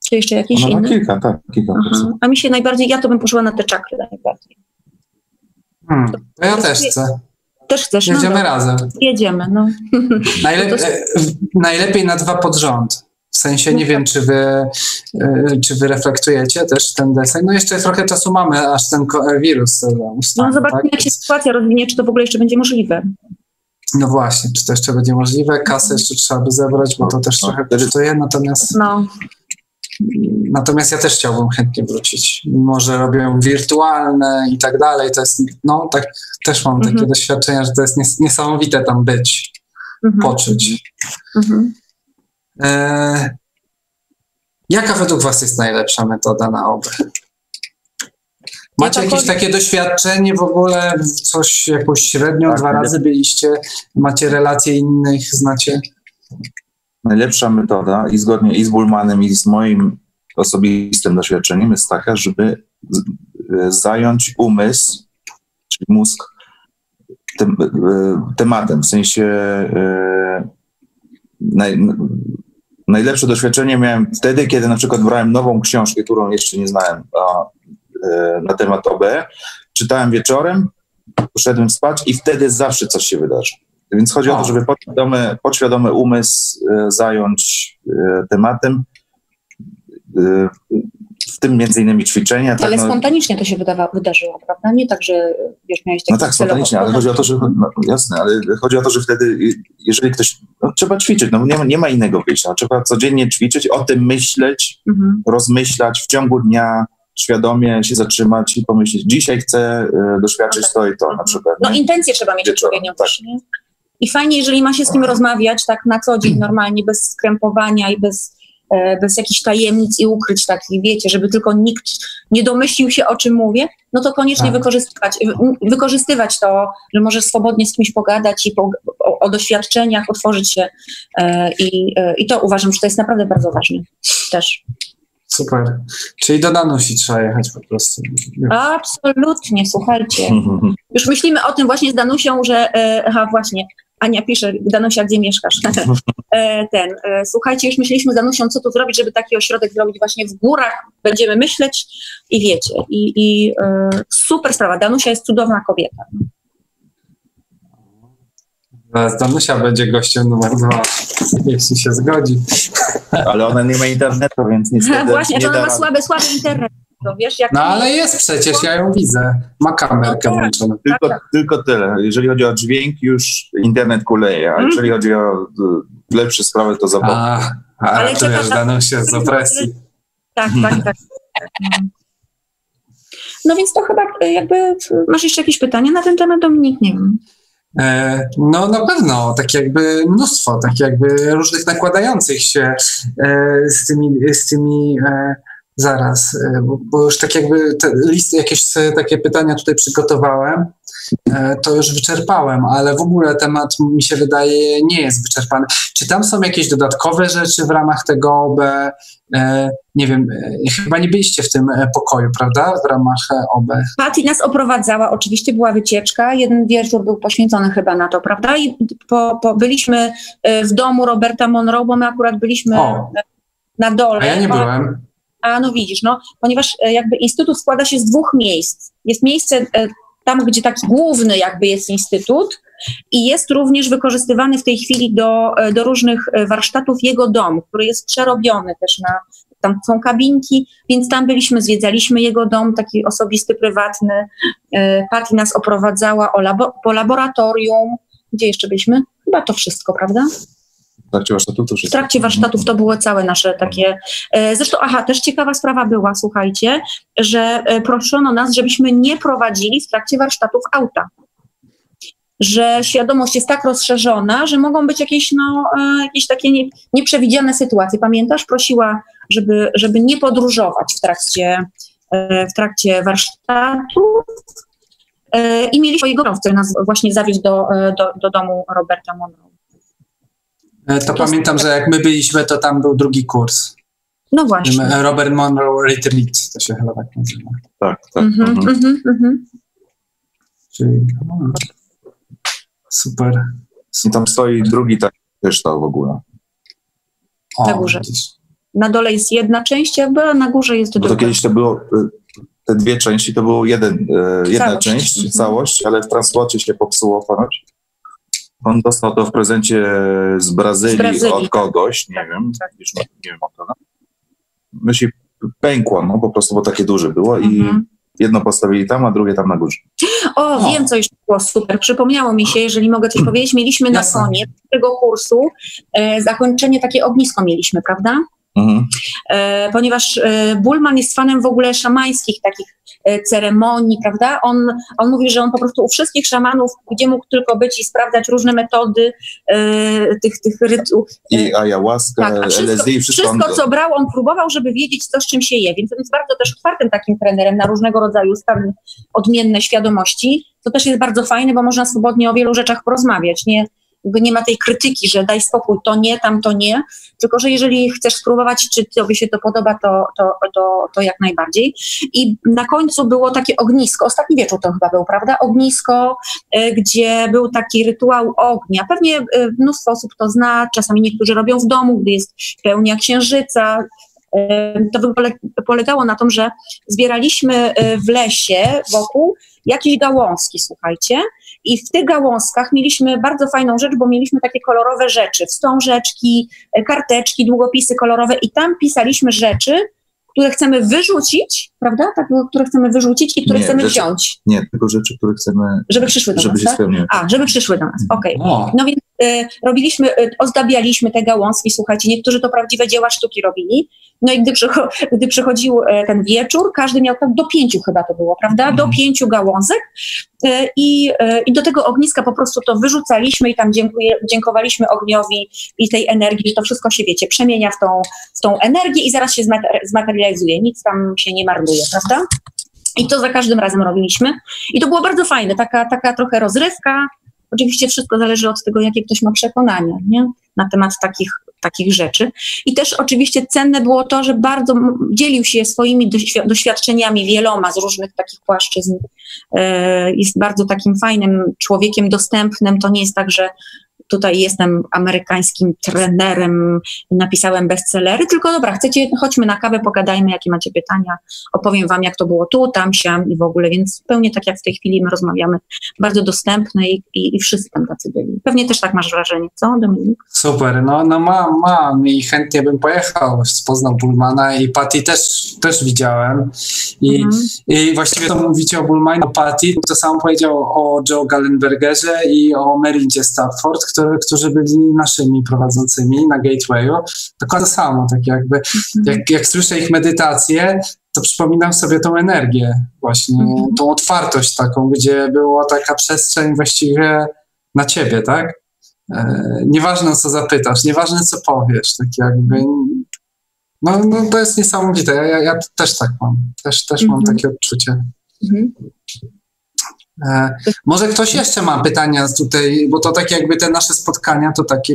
Czy jeszcze jakiś inny? Kilka, tak, kilka. Aha. A mi się najbardziej, ja to bym poszła na te czakry najbardziej. Hmm, to ja to też chcę. Też chcesz? Jedziemy no, razem. Jedziemy, no. Najlepiej, najlepiej na dwa pod rząd. W sensie nie wiem, czy wy, czy wy reflektujecie też ten deseń. No jeszcze trochę czasu mamy, aż ten wirus ustanie. No zobaczmy, tak? Jak się sytuacja rozwinie, czy to w ogóle jeszcze będzie możliwe. No właśnie, czy to jeszcze będzie możliwe? Kasę jeszcze trzeba by zebrać, bo to też trochę kosztuje, natomiast no. Natomiast ja też chciałbym chętnie wrócić. Może robię wirtualne i tak dalej, to jest, no tak, też mam takie mhm. doświadczenia, że to jest nies niesamowite tam być, mhm. poczuć. Mhm. E Jaka według was jest najlepsza metoda na O B E? Macie jakieś takie doświadczenie w ogóle, coś jakąś średnią, tak, dwa razy byliście, macie relacje innych, znacie? Najlepsza metoda i zgodnie i z Buhlmanem, i z moim osobistym doświadczeniem jest taka, żeby zająć umysł, czyli mózg, tem, tematem. W sensie naj, najlepsze doświadczenie miałem wtedy, kiedy na przykład brałem nową książkę, którą jeszcze nie znałem, na temat O B E, czytałem wieczorem, poszedłem spać i wtedy zawsze coś się wydarzy. Więc chodzi o, o to, żeby podświadomy, podświadomy umysł e, zająć e, tematem, e, w tym między innymi ćwiczenia. Ale tak, no, spontanicznie to się wydawa, wydarzyło, prawda? Nie tak, że wiesz, miałeś taki. No tak, spontanicznie, ale chodzi o to, że no, jasne, ale chodzi o to, że wtedy, jeżeli ktoś, no, trzeba ćwiczyć, no nie, nie ma innego wyjścia, no, trzeba codziennie ćwiczyć, o tym myśleć, mhm. rozmyślać w ciągu dnia, świadomie się zatrzymać i pomyśleć, dzisiaj chcę y, doświadczyć no, tak. to i to na przykład. No intencje trzeba mieć odpowiednią tak. też, nie? I fajnie, jeżeli ma się z kim rozmawiać tak na co dzień normalnie, bez skrępowania i bez, e, bez jakichś tajemnic i ukryć takich, wiecie, żeby tylko nikt nie domyślił się, o czym mówię, no to koniecznie tak. wykorzystywać, wy, wykorzystywać to, że możesz swobodnie z kimś pogadać i po, o, o doświadczeniach otworzyć się e, i, e, i to uważam, że to jest naprawdę bardzo ważne też. Super. Czyli do Danusi trzeba jechać po prostu. Już. Absolutnie, słuchajcie. Już myślimy o tym właśnie z Danusią, że... Aha, właśnie, Ania pisze, Danusia, gdzie mieszkasz? Ten. Słuchajcie, już myśleliśmy z Danusią, co tu zrobić, żeby taki ośrodek zrobić właśnie w górach. Będziemy myśleć i wiecie. I, i super sprawa. Danusia jest cudowna kobieta. Danusia będzie gościem numer dwa, jeśli się zgodzi. Ale ona nie ma internetu, więc niestety ha, właśnie, nie da. Właśnie, ona ma słaby, słaby internet. To wiesz, jak no ale jest przecież, ja ją widzę. Ma kamerkę no, włączoną. Tak, tylko, tak. tylko tyle. Jeżeli chodzi o dźwięk, już internet kuleje, a hmm. jeżeli chodzi o lepsze sprawy, to zabawne. A, a ale to już Danusia z opresji. Tak, tak, tak. No więc to chyba jakby... Masz jeszcze jakieś pytania na ten temat, Dominik? Nie wiem. No na pewno, tak jakby mnóstwo, tak jakby różnych nakładających się z tymi, z tymi zaraz, bo już tak jakby te listy, jakieś takie pytania tutaj przygotowałem, to już wyczerpałem, ale w ogóle temat mi się wydaje nie jest wyczerpany. Czy tam są jakieś dodatkowe rzeczy w ramach tego O B E? Nie wiem, chyba nie byliście w tym pokoju, prawda? W ramach O B E. Patty nas oprowadzała, oczywiście była wycieczka, jeden wieczór był poświęcony chyba na to, prawda? I po, po byliśmy w domu Roberta Monroe, bo my akurat byliśmy o. na dole. A ja nie byłem. A no widzisz, no, ponieważ jakby instytut składa się z dwóch miejsc. Jest miejsce tam, gdzie taki główny jakby jest instytut i jest również wykorzystywany w tej chwili do, do różnych warsztatów jego dom, który jest przerobiony też na tam są kabinki, więc tam byliśmy, zwiedzaliśmy jego dom, taki osobisty, prywatny. Patty nas oprowadzała o labo- po laboratorium. Gdzie jeszcze byliśmy? Chyba to wszystko, prawda? W trakcie warsztatów to wszystko. W trakcie warsztatów to były całe nasze takie... Zresztą, aha, też ciekawa sprawa była, słuchajcie, że proszono nas, żebyśmy nie prowadzili w trakcie warsztatów auta. Że świadomość jest tak rozszerzona, że mogą być jakieś, no, jakieś takie nie, nieprzewidziane sytuacje. Pamiętasz? Prosiła, żeby, żeby nie podróżować w trakcie, w trakcie warsztatów. I mieliśmy jego dom, który nas właśnie zawiózł do, do, do domu Roberta Monroe. To pamiętam, że jak my byliśmy, to tam był drugi kurs. No właśnie. Robert Monroe Retreat, to się chyba tak nazywa. Tak, tak. Mhm, mhm. Mhm. Czyli, no, super, super. I tam stoi drugi taki kryształ w ogóle. O, na górze. Na dole jest jedna część jakby, a na górze jest druga. Bo to kiedyś to było, te dwie części, to było jeden, jedna całość. część, mhm. całość, ale w transporcie się popsuło ponoć. On dostał to w prezencie z Brazylii, z Brazylii. od kogoś, nie tak, wiem, tak. Już nie, nie wiem o to. No się pękło, no po prostu, bo takie duże było mhm. i jedno postawili tam, a drugie tam na górze. O, no. Wiem, co jeszcze było super. Przypomniało mi się, jeżeli mogę coś powiedzieć, mieliśmy na Jasne. koniec tego kursu e, zakończenie, takie ognisko mieliśmy, prawda? Mhm. E, ponieważ e, Buhlman jest fanem w ogóle szamańskich takich ceremonii, prawda? On, on mówi, że on po prostu u wszystkich szamanów, gdzie mógł tylko być i sprawdzać różne metody e, tych, tych rytów. E, I ayahuasca, tak, wszystko, L S D, wszystko, wszystko, co brał, on próbował, żeby wiedzieć, co z czym się je, więc on jest bardzo też otwartym takim trenerem na różnego rodzaju stany, odmienne świadomości. To też jest bardzo fajne, bo można swobodnie o wielu rzeczach porozmawiać, nie? Nie ma tej krytyki, że daj spokój, to nie, tam to nie, tylko że jeżeli chcesz spróbować, czy tobie się to podoba, to, to, to, to jak najbardziej. I na końcu było takie ognisko, ostatni wieczór to chyba był, prawda? Ognisko, y, gdzie był taki rytuał ognia. Pewnie y, mnóstwo osób to zna, czasami niektórzy robią w domu, gdy jest pełnia księżyca. Y, to polegało na tym, że zbieraliśmy y, w lesie wokół jakieś gałązki, słuchajcie. I w tych gałązkach mieliśmy bardzo fajną rzecz, bo mieliśmy takie kolorowe rzeczy, wstążeczki, karteczki, długopisy kolorowe i tam pisaliśmy rzeczy, które chcemy wyrzucić, prawda? Tak, które chcemy wyrzucić i które nie, chcemy rzeczy, wziąć. Nie, tylko rzeczy, które chcemy... Żeby przyszły do żeby nas, się tak? spełniły. A, żeby przyszły do nas, okej. Okay. No więc y, robiliśmy, y, ozdabialiśmy te gałązki, słuchajcie, niektórzy to prawdziwe dzieła sztuki robili. No i gdy, przycho- gdy przychodził ten wieczór, każdy miał tak do pięciu chyba to było, prawda? Do pięciu gałązek i, i do tego ogniska po prostu to wyrzucaliśmy i tam dziękuję, dziękowaliśmy ogniowi i tej energii, że to wszystko się, wiecie, przemienia w tą, w tą energię i zaraz się zmater- zmaterializuje, nic tam się nie marnuje, prawda? I to za każdym razem robiliśmy i to było bardzo fajne, taka, taka trochę rozrywka. Oczywiście wszystko zależy od tego, jakie ktoś ma przekonania, nie? Na temat takich, takich rzeczy. I też oczywiście cenne było to, że bardzo dzielił się swoimi doświ- doświadczeniami wieloma z różnych takich płaszczyzn. E, jest bardzo takim fajnym człowiekiem dostępnym. To nie jest tak, że tutaj jestem amerykańskim trenerem, napisałem bestsellery, tylko dobra, chcecie, chodźmy na kawę, pogadajmy, jakie macie pytania, opowiem wam, jak to było tu, tam, siam i w ogóle, więc zupełnie tak jak w tej chwili my rozmawiamy, bardzo dostępne i, i, i wszyscy tam tacy byli. Pewnie też tak masz wrażenie, co Dominik? Super, no, no mam, mam i chętnie bym pojechał, poznał Buhlmana i Patty też, też widziałem i, mhm. i właściwie to mówicie o Buhlmanie, o Patty, to samo powiedział o Joe Gallenbergerze i o Merindzie Stafford, którzy byli naszymi prowadzącymi na Gatewayu, dokładnie to samo, tak jakby, mm-hmm. jak, jak słyszę ich medytację, to przypominam sobie tą energię właśnie, mm-hmm. tą otwartość taką, gdzie była taka przestrzeń właściwie na ciebie, tak? E, nieważne co zapytasz, nieważne co powiesz, tak jakby, no, no to jest niesamowite, ja, ja też tak mam, też, też mm-hmm. mam takie odczucie. Mm-hmm. E, może ktoś jeszcze ma pytania tutaj, bo to tak jakby te nasze spotkania, to taki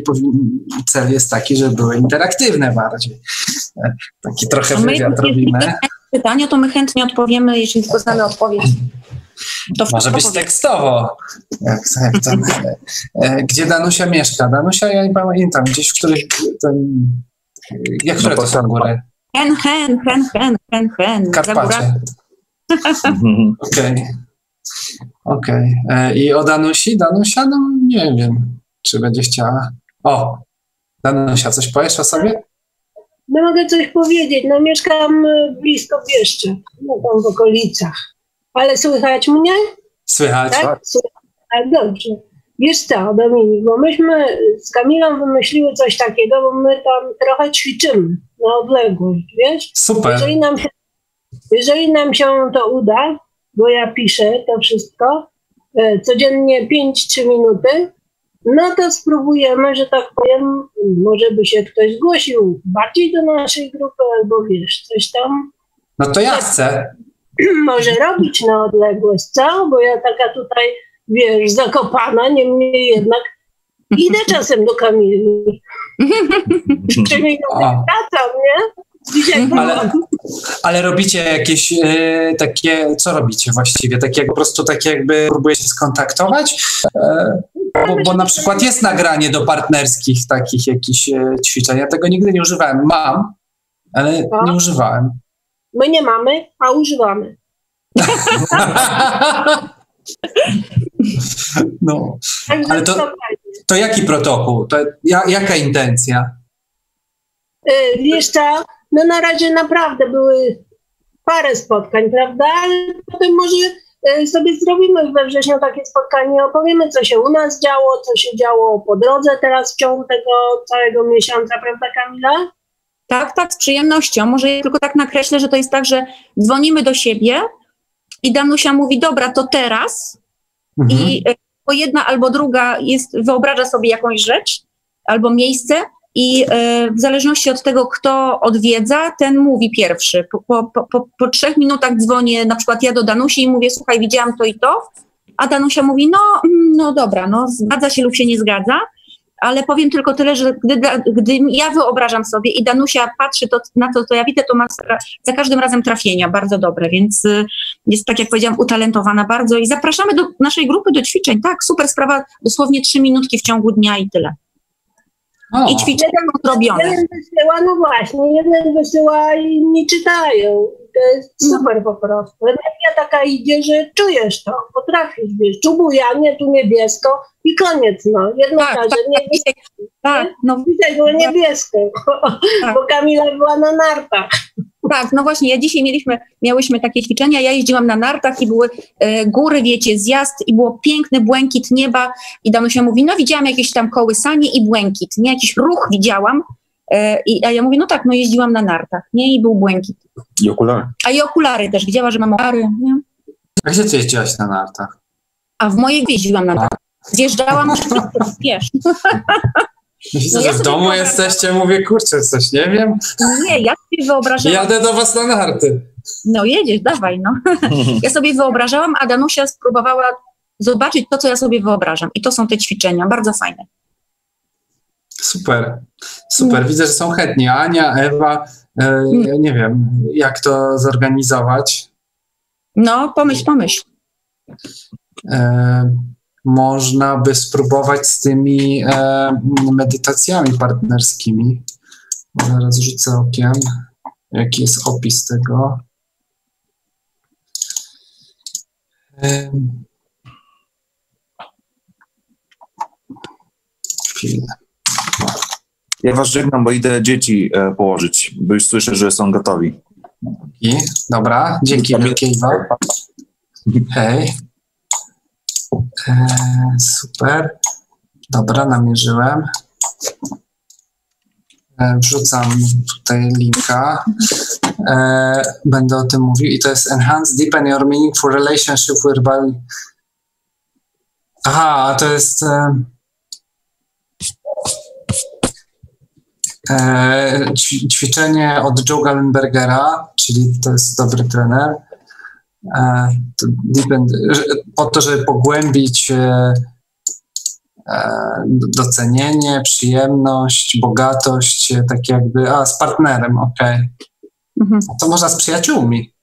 cel jest taki, że były interaktywne bardziej. E, taki trochę wywiad robimy. Jeśli pytania, to my chętnie odpowiemy, jeśli tylko znamy odpowiedź. To może być powiem. tekstowo. Jak, jak tam, e, gdzie Danusia mieszka? Danusia, ja nie pamiętam, gdzieś w których... Ten, jak które to są góry? Hen, hen, hen, hen, hen, hen. Karpacie. Okej. Okay. Okej. Okay. I o Danusi? Danusia? No nie wiem, czy będzie chciała. O, Danusia, coś powiesz o sobie? No mogę coś powiedzieć, no mieszkam blisko Bieszczad, no tam w okolicach. Ale słychać mnie? Słychać. Tak, słychać. Tak, dobrze. Wiesz co, Dominik, bo myśmy z Kamilą wymyśliły coś takiego, bo my tam trochę ćwiczymy na odległość, wiesz? Super. Jeżeli nam się, jeżeli nam się to uda, bo ja piszę to wszystko, codziennie pięć trzy minuty, no to spróbujemy, że tak powiem, może by się ktoś zgłosił bardziej do naszej grupy, albo wiesz, coś tam. No to ja chcę. Może robić na odległość, co? Bo ja taka tutaj, wiesz, zakopana, niemniej jednak idę czasem do Kamili. Trzy minuty wracam, nie? Dzisiaj ale, ale robicie jakieś e, takie, co robicie właściwie? Takie po prostu takie jakby próbujecie skontaktować? E, bo, bo na przykład jest nagranie do partnerskich takich jakichś e, ćwiczeń. Ja tego nigdy nie używałem. Mam, ale nie używałem. My nie mamy, a używamy. No, ale to, to jaki protokół? To, jaka intencja? Wiesz co, no na razie naprawdę były parę spotkań, prawda? Ale potem może sobie zrobimy we wrześniu takie spotkanie, opowiemy, co się u nas działo, co się działo po drodze teraz w ciągu tego całego miesiąca, prawda, Kamila? Tak, tak, z przyjemnością. Może ja tylko tak nakreślę, że to jest tak, że dzwonimy do siebie i Danusia mówi, dobra, to teraz. Mhm. I po jedna albo druga jest, wyobraża sobie jakąś rzecz albo miejsce i y, w zależności od tego, kto odwiedza, ten mówi pierwszy. Po, po, po, po trzech minutach dzwonię na przykład ja do Danusi i mówię, słuchaj, widziałam to i to, a Danusia mówi, no, no dobra, no zgadza się lub się nie zgadza. Ale powiem tylko tyle, że gdy, gdy ja wyobrażam sobie i Danusia patrzy to, na to, co ja widzę, to ma za każdym razem trafienia bardzo dobre, więc jest, tak jak powiedziałam, utalentowana bardzo i zapraszamy do naszej grupy do ćwiczeń, tak, super sprawa, dosłownie trzy minutki w ciągu dnia i tyle. O. I ćwiczenia są zrobione. Jeden wysyła, no właśnie, jeden wysyła i inni czytają. To jest super po prostu. Energia taka idzie, że czujesz to, potrafisz, wiesz, tu bujanie, tu niebiesko i koniec, no. Jedno tak, razie tak, niebiesko. Tak, no. Widać było niebiesko, tak. Bo Kamila była na nartach. Tak, no właśnie, ja dzisiaj mieliśmy, miałyśmy takie ćwiczenia, ja jeździłam na nartach i były e, góry, wiecie, zjazd i było piękny błękit nieba i Danusia mówi, no widziałam jakieś tam kołysanie i błękit, nie, jakiś ruch widziałam. I, a ja mówię, no tak, no jeździłam na nartach, nie? I był błękit. I okulary. A i okulary też, widziała, że mam okulary, nie? A gdzie ty jeździłaś na nartach? A w mojej jeździłam na nartach. Zjeżdżałam, wiesz. Myślę, że w domu jesteście, mówię, kurczę, coś nie wiem. Nie, ja sobie wyobrażałam. Jadę do was na narty. No jedziesz, dawaj, no. Ja sobie wyobrażałam, a Danusia spróbowała zobaczyć to, co ja sobie wyobrażam. I to są te ćwiczenia, bardzo fajne. Super, super. Widzę, że są chętni. Ania, Ewa, e, nie wiem, jak to zorganizować. No, pomyśl, pomyśl. E, można by spróbować z tymi e, medytacjami partnerskimi. Zaraz rzucę okiem, jaki jest opis tego. E, chwilę. Ja was żegnam, bo idę dzieci e, położyć, bo już słyszę, że są gotowi. I, dobra, dzięki wielkie. Hej. E, super. Dobra, namierzyłem. E, wrzucam tutaj linka. E, będę o tym mówił i to jest Enhance, Deepen Your Meaningful Relationship with Bali. Aha, to jest... E, E, ćwiczenie od Joe Gallenbergera, czyli to jest dobry trener, e, to depend, po to, żeby pogłębić e, docenienie, przyjemność, bogatość, tak jakby, a z partnerem, okej. Okay. Mhm. To można z przyjaciółmi.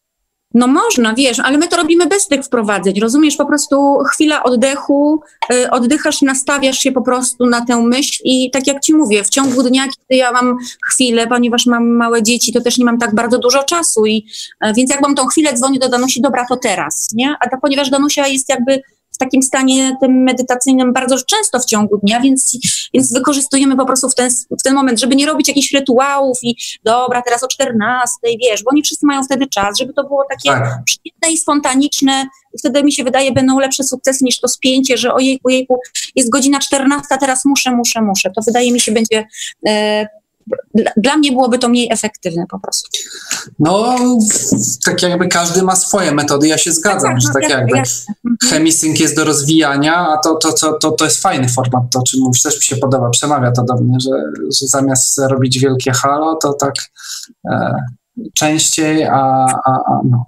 No można, wiesz, ale my to robimy bez tych wprowadzeń, rozumiesz, po prostu chwila oddechu, y, oddychasz, nastawiasz się po prostu na tę myśl i tak jak ci mówię, w ciągu dnia, kiedy ja mam chwilę, ponieważ mam małe dzieci, to też nie mam tak bardzo dużo czasu i y, więc jak mam tą chwilę, dzwonię do Danusi, dobra, to teraz, nie? A ta, ponieważ Danusia jest jakby w takim stanie tym medytacyjnym bardzo często w ciągu dnia, więc, więc wykorzystujemy po prostu w ten, w ten moment, żeby nie robić jakichś rytuałów i dobra, teraz o czternastej, wiesz, bo oni wszyscy mają wtedy czas, żeby to było takie przyjemne i spontaniczne. Wtedy mi się wydaje, będą lepsze sukcesy niż to spięcie, że ojejku, ojejku, jest godzina czternasta, teraz muszę, muszę, muszę. To wydaje mi się będzie... E, Dla mnie byłoby to mniej efektywne po prostu. No, tak jakby każdy ma swoje metody, ja się zgadzam, tak, że tak jasne, jakby jasne. Hemi-Sync jest do rozwijania, a to, to, to, to, to jest fajny format, to o czym mówisz, też mi się podoba, przemawia to do mnie, że, że zamiast robić wielkie halo, to tak e, częściej, a, a, a no,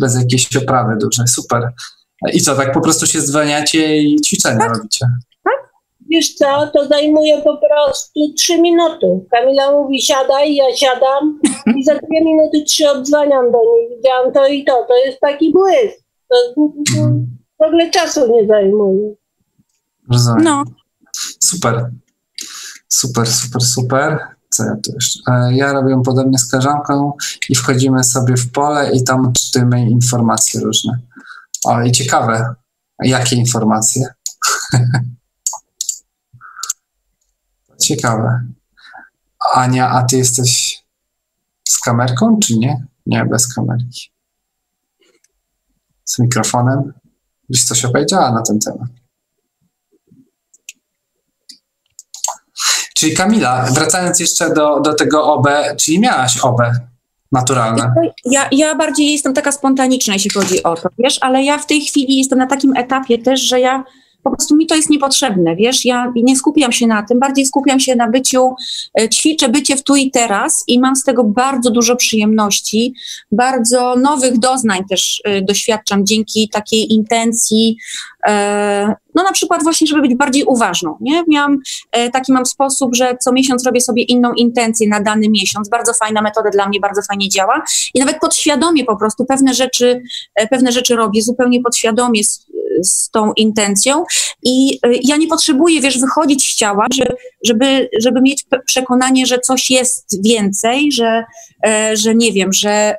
bez jakiejś oprawy dużej, super. I co, tak po prostu się zwalniacie i ćwiczenia tak? robicie? Wiesz co, to zajmuje po prostu trzy minuty. Kamila mówi siadaj, ja siadam i za dwie minuty trzy odzwaniam do niej. Widziałam to i to. To jest taki błysk. To, to w ogóle czasu nie zajmuje. Rozumiem. No. Super. Super, super, super. Co ja tu jeszcze? Ja robię podobnie z koleżanką i wchodzimy sobie w pole i tam czytamy informacje różne. O, i ciekawe, jakie informacje. Ciekawe. Ania, a ty jesteś z kamerką, czy nie? Nie, bez kamerki. Z mikrofonem? Gdzieś coś opowiedziała na ten temat. Czyli Kamila, wracając jeszcze do, do tego O B E, czyli miałaś O B E? Naturalne. Ja, ja bardziej jestem taka spontaniczna, jeśli chodzi o to, wiesz, ale ja w tej chwili jestem na takim etapie też, że ja po prostu mi to jest niepotrzebne, wiesz, ja nie skupiam się na tym, bardziej skupiam się na byciu, ćwiczę bycie w tu i teraz i mam z tego bardzo dużo przyjemności, bardzo nowych doznań też doświadczam dzięki takiej intencji, no na przykład właśnie, żeby być bardziej uważną, nie? Miałam, taki mam sposób, że co miesiąc robię sobie inną intencję na dany miesiąc, bardzo fajna metoda dla mnie, bardzo fajnie działa i nawet podświadomie po prostu pewne rzeczy, pewne rzeczy robię zupełnie podświadomie z, z tą intencją i ja nie potrzebuję, wiesz, wychodzić z ciała, żeby, żeby mieć przekonanie, że coś jest więcej, że, że nie wiem, że,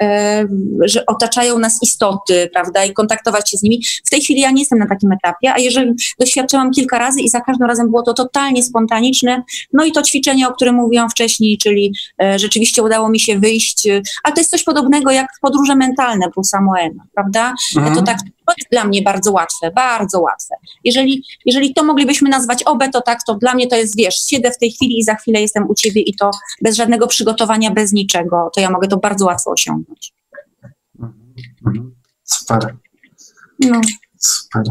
że otaczają nas istoty, prawda, i kontaktować się z nimi. W tej chwili ja nie jestem na takim etapie, a jeżeli doświadczyłam kilka razy i za każdym razem było to totalnie spontaniczne, no i to ćwiczenie, o którym mówiłam wcześniej, czyli e, rzeczywiście udało mi się wyjść, e, ale to jest coś podobnego jak podróże mentalne plus Samoena, prawda? Mhm. To tak, to jest dla mnie bardzo łatwe, bardzo łatwe. Jeżeli, jeżeli to moglibyśmy nazwać obe, to tak, to dla mnie to jest, wiesz, siedzę w tej chwili i za chwilę jestem u ciebie i to bez żadnego przygotowania, bez niczego, to ja mogę to bardzo łatwo osiągnąć. Mhm. Super. No. Super.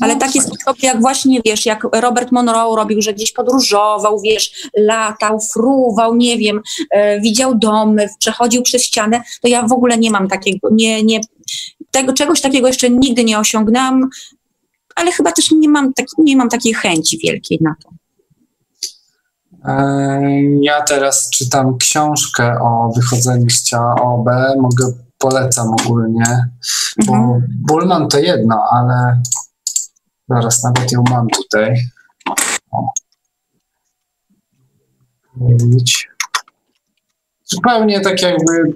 Ale taki sposób jak właśnie, wiesz, jak Robert Monroe robił, że gdzieś podróżował, wiesz, latał, fruwał, nie wiem, e, widział domy, przechodził przez ścianę, to ja w ogóle nie mam takiego, nie, nie, tego, czegoś takiego jeszcze nigdy nie osiągnęłam, ale chyba też nie mam, taki, nie mam takiej chęci wielkiej na to. Ja teraz czytam książkę o wychodzeniu z ciała O B, mogę, polecam ogólnie, bo mhm. Buhlman to jedno, ale... Zaraz, nawet ją mam tutaj. O. Zupełnie tak jakby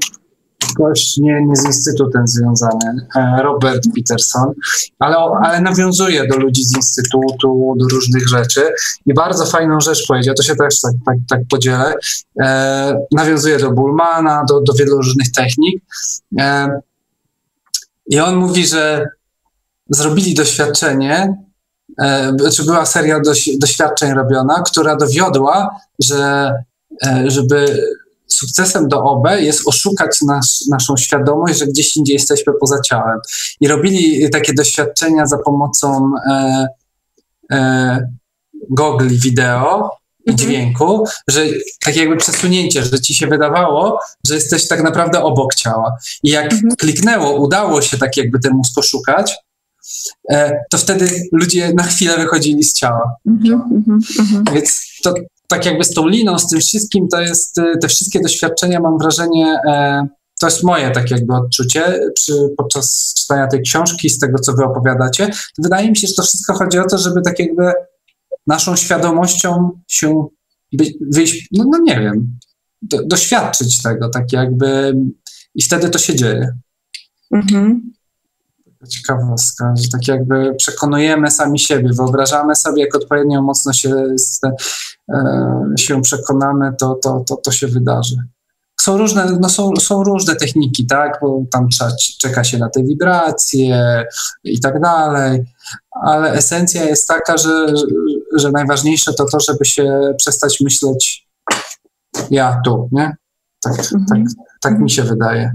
gość nie, nie z instytutem związany, Robert Peterson, ale, ale nawiązuje do ludzi z instytutu, do różnych rzeczy i bardzo fajną rzecz powiedział, to się też tak, tak, tak podzielę, e, nawiązuje do Buhlmana, do, do wielu różnych technik e, i on mówi, że zrobili doświadczenie, e, czy była seria doś, doświadczeń robiona, która dowiodła, że e, żeby sukcesem do O B jest oszukać nas, naszą świadomość, że gdzieś indziej jesteśmy poza ciałem. I robili takie doświadczenia za pomocą e, e, gogli wideo i dźwięku, że tak jakby przesunięcie, że ci się wydawało, że jesteś tak naprawdę obok ciała. I jak mhm. kliknęło, udało się tak jakby temu poszukać, to wtedy ludzie na chwilę wychodzili z ciała. Mm-hmm, mm-hmm. Więc to tak jakby z tą liną, z tym wszystkim, to jest, te wszystkie doświadczenia, mam wrażenie, e, to jest moje tak jakby odczucie, czy podczas czytania tej książki, z tego co wy opowiadacie, to wydaje mi się, że to wszystko chodzi o to, żeby tak jakby naszą świadomością się by, wyjść, no, no nie wiem, do, doświadczyć tego tak jakby i wtedy to się dzieje. Mhm. ciekawostka, że tak jakby przekonujemy sami siebie, wyobrażamy sobie, jak odpowiednio mocno się, się przekonamy, to, to, to, to się wydarzy. Są różne, no są, są różne techniki, tak, bo tam trzeba, czeka się na te wibracje i tak dalej, ale esencja jest taka, że, że najważniejsze to to, żeby się przestać myśleć ja tu, nie? Tak, mhm. tak, tak mi się wydaje.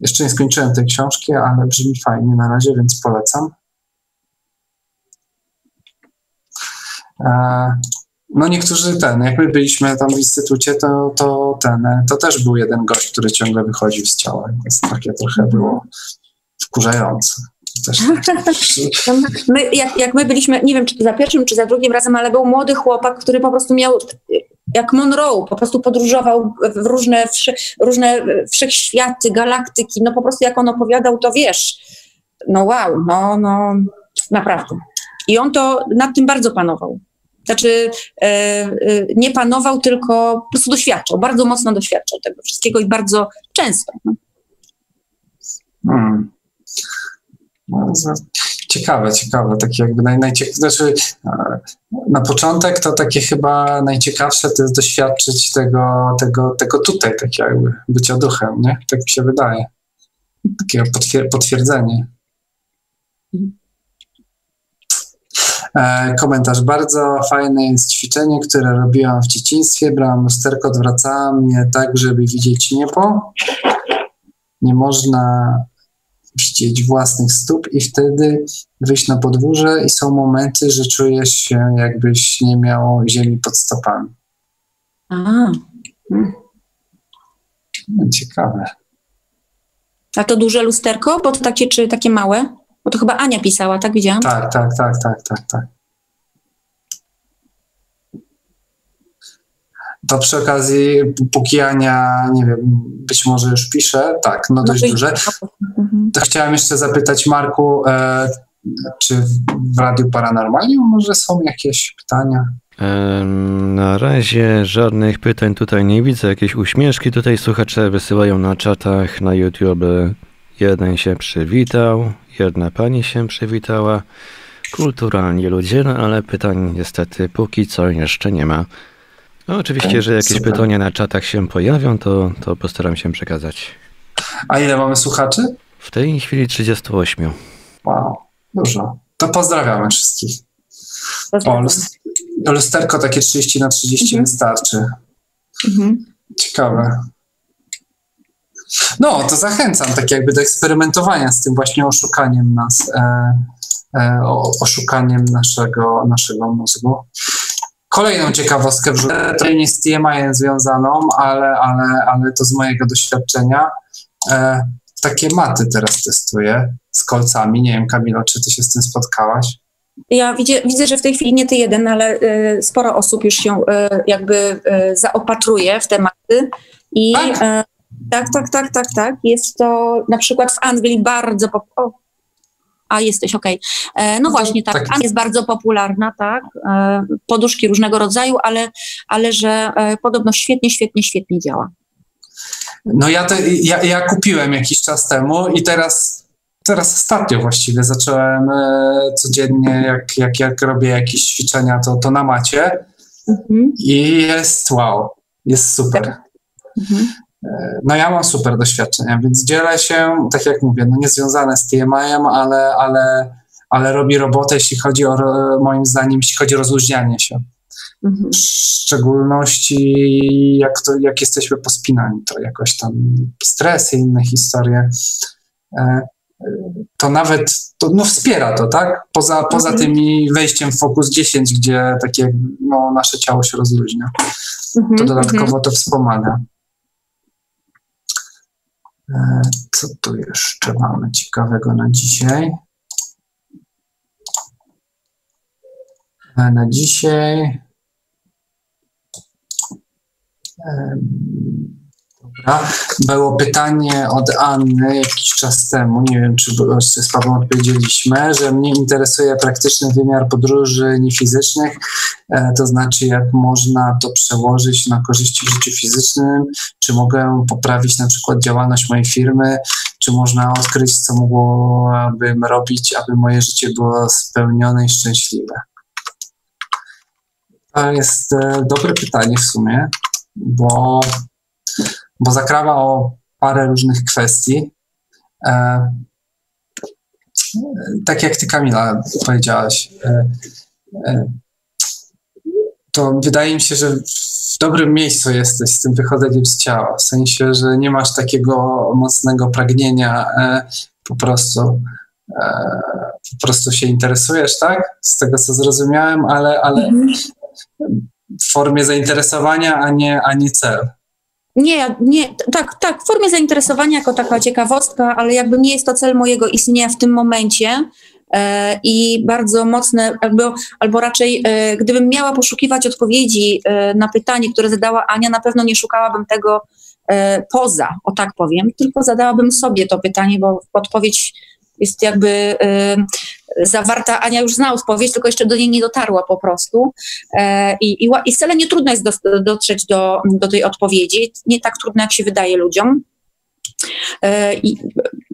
Jeszcze nie skończyłem tej książki, ale brzmi fajnie na razie, więc polecam. E No niektórzy ten, jak my byliśmy tam w instytucie, to, to ten, to też był jeden gość, który ciągle wychodził z ciała, więc takie trochę było wkurzające. Też. My, jak, jak my byliśmy, nie wiem czy za pierwszym, czy za drugim razem, ale był młody chłopak, który po prostu miał, jak Monroe, po prostu podróżował w różne, wszy, różne wszechświaty, galaktyki, no po prostu jak on opowiadał, to wiesz, no wow, no, no naprawdę. I on to, nad tym bardzo panował. Znaczy e, e, nie panował, tylko po prostu doświadczał, bardzo mocno doświadczał tego wszystkiego i bardzo często. No. Hmm. No, ciekawe, ciekawe. Takie jakby naj, najcieka znaczy, na początek to takie chyba najciekawsze to jest doświadczyć tego, tego, tego tutaj, tak jakby bycia duchem, nie? Tak mi się wydaje. Takie potwier potwierdzenie. Komentarz. Bardzo fajne jest ćwiczenie, które robiłam w dzieciństwie. Brałam lusterko, odwracałam mnie tak, żeby widzieć niebo. Nie można widzieć własnych stóp i wtedy wyjść na podwórze i są momenty, że czujesz się, jakbyś nie miał ziemi pod stopami. Aha. Hmm. Ciekawe. A to duże lusterko? Bo to takie, czy takie małe? Bo to chyba Ania pisała, tak widziałam? Tak, tak, tak, tak, tak, tak. To przy okazji, póki Ania, nie wiem, być może już pisze, tak, no dość no, duże, mhm. to chciałam jeszcze zapytać Marku, e, czy w Radiu Paranormalium może są jakieś pytania? Na razie żadnych pytań tutaj nie widzę, jakieś uśmieszki tutaj słuchacze wysyłają na czatach, na YouTube. Jeden się przywitał, jedna pani się przywitała. Kulturalni ludzie, no ale pytań niestety póki co jeszcze nie ma. No, oczywiście, że jakieś Super. pytania na czatach się pojawią, to, to postaram się przekazać. A ile mamy słuchaczy? W tej chwili trzydzieści osiem. Wow, dużo. To pozdrawiamy wszystkich. Pozdrawiamy. O, lusterko takie trzydzieści na trzydzieści mhm. wystarczy. Mhm. Ciekawe. No, to zachęcam tak jakby do eksperymentowania z tym właśnie oszukaniem nas, e, e, o, oszukaniem naszego, naszego mózgu. Kolejną ciekawostkę wrzucę, to nie z T M I związaną, ale, ale, ale to z mojego doświadczenia. E, takie maty teraz testuję z kolcami. Nie wiem, Kamila, czy ty się z tym spotkałaś? Ja widzę, widzę, że w tej chwili nie ty jeden, ale y, sporo osób już się y, jakby y, zaopatruje w te maty i... Tak? Tak, tak, tak, tak, tak. Jest to na przykład w Anglii bardzo popularne. A, jesteś, okej. Okay. No właśnie, tak. Anglia jest bardzo popularna, tak. E, poduszki różnego rodzaju, ale, ale że e, podobno świetnie, świetnie, świetnie działa. No ja, te, ja, ja kupiłem jakiś czas temu i teraz, teraz ostatnio właściwie zacząłem e, codziennie, jak, jak, jak robię jakieś ćwiczenia, to, to na macie. Mhm. I jest wow, jest super. Mhm. No ja mam super doświadczenia, więc dzielę się, tak jak mówię, no nie związane z T M I-em, ale, ale, ale robi robotę, jeśli chodzi o, moim zdaniem, jeśli chodzi o rozluźnianie się. Mhm. W szczególności jak, to, jak jesteśmy pospinani, to jakoś tam stres i inne historie, to nawet, to, no wspiera to, tak? Poza, poza mhm. tymi wejściem w Focus dziesięć, gdzie takie, no, nasze ciało się rozluźnia, mhm, to dodatkowo mhm. to wspomaga. Co tu jeszcze mamy ciekawego na dzisiaj? Na dzisiaj... Dobra. Było pytanie od Anny jakiś czas temu, nie wiem czy z Pawłem odpowiedzieliśmy, że mnie interesuje praktyczny wymiar podróży niefizycznych, to znaczy jak można to przełożyć na korzyści w życiu fizycznym, czy mogę poprawić na przykład działalność mojej firmy, czy można odkryć, co mogłabym robić, aby moje życie było spełnione i szczęśliwe? To jest dobre pytanie w sumie, bo, bo zakrawa o parę różnych kwestii. E, tak jak ty, Kamila, powiedziałaś, e, e, to wydaje mi się, że w dobrym miejscu jesteś z tym wychodzeniem z ciała, w sensie, że nie masz takiego mocnego pragnienia, e, po prostu e, po prostu się interesujesz, tak? Z tego, co zrozumiałem, ale, ale w formie zainteresowania, a nie, a nie cel. Nie, nie, tak, tak, w formie zainteresowania jako taka ciekawostka, ale jakby nie jest to cel mojego istnienia w tym momencie yy, i bardzo mocne, albo, albo raczej yy, gdybym miała poszukiwać odpowiedzi yy, na pytanie, które zadała Ania, na pewno nie szukałabym tego yy, poza, o tak powiem, tylko zadałabym sobie to pytanie, bo odpowiedź jest jakby y, zawarta, Ania już zna odpowiedź, tylko jeszcze do niej nie dotarła po prostu. E, I, i wcale nie trudno jest do, dotrzeć do, do tej odpowiedzi, nie tak trudno, jak się wydaje ludziom. E, i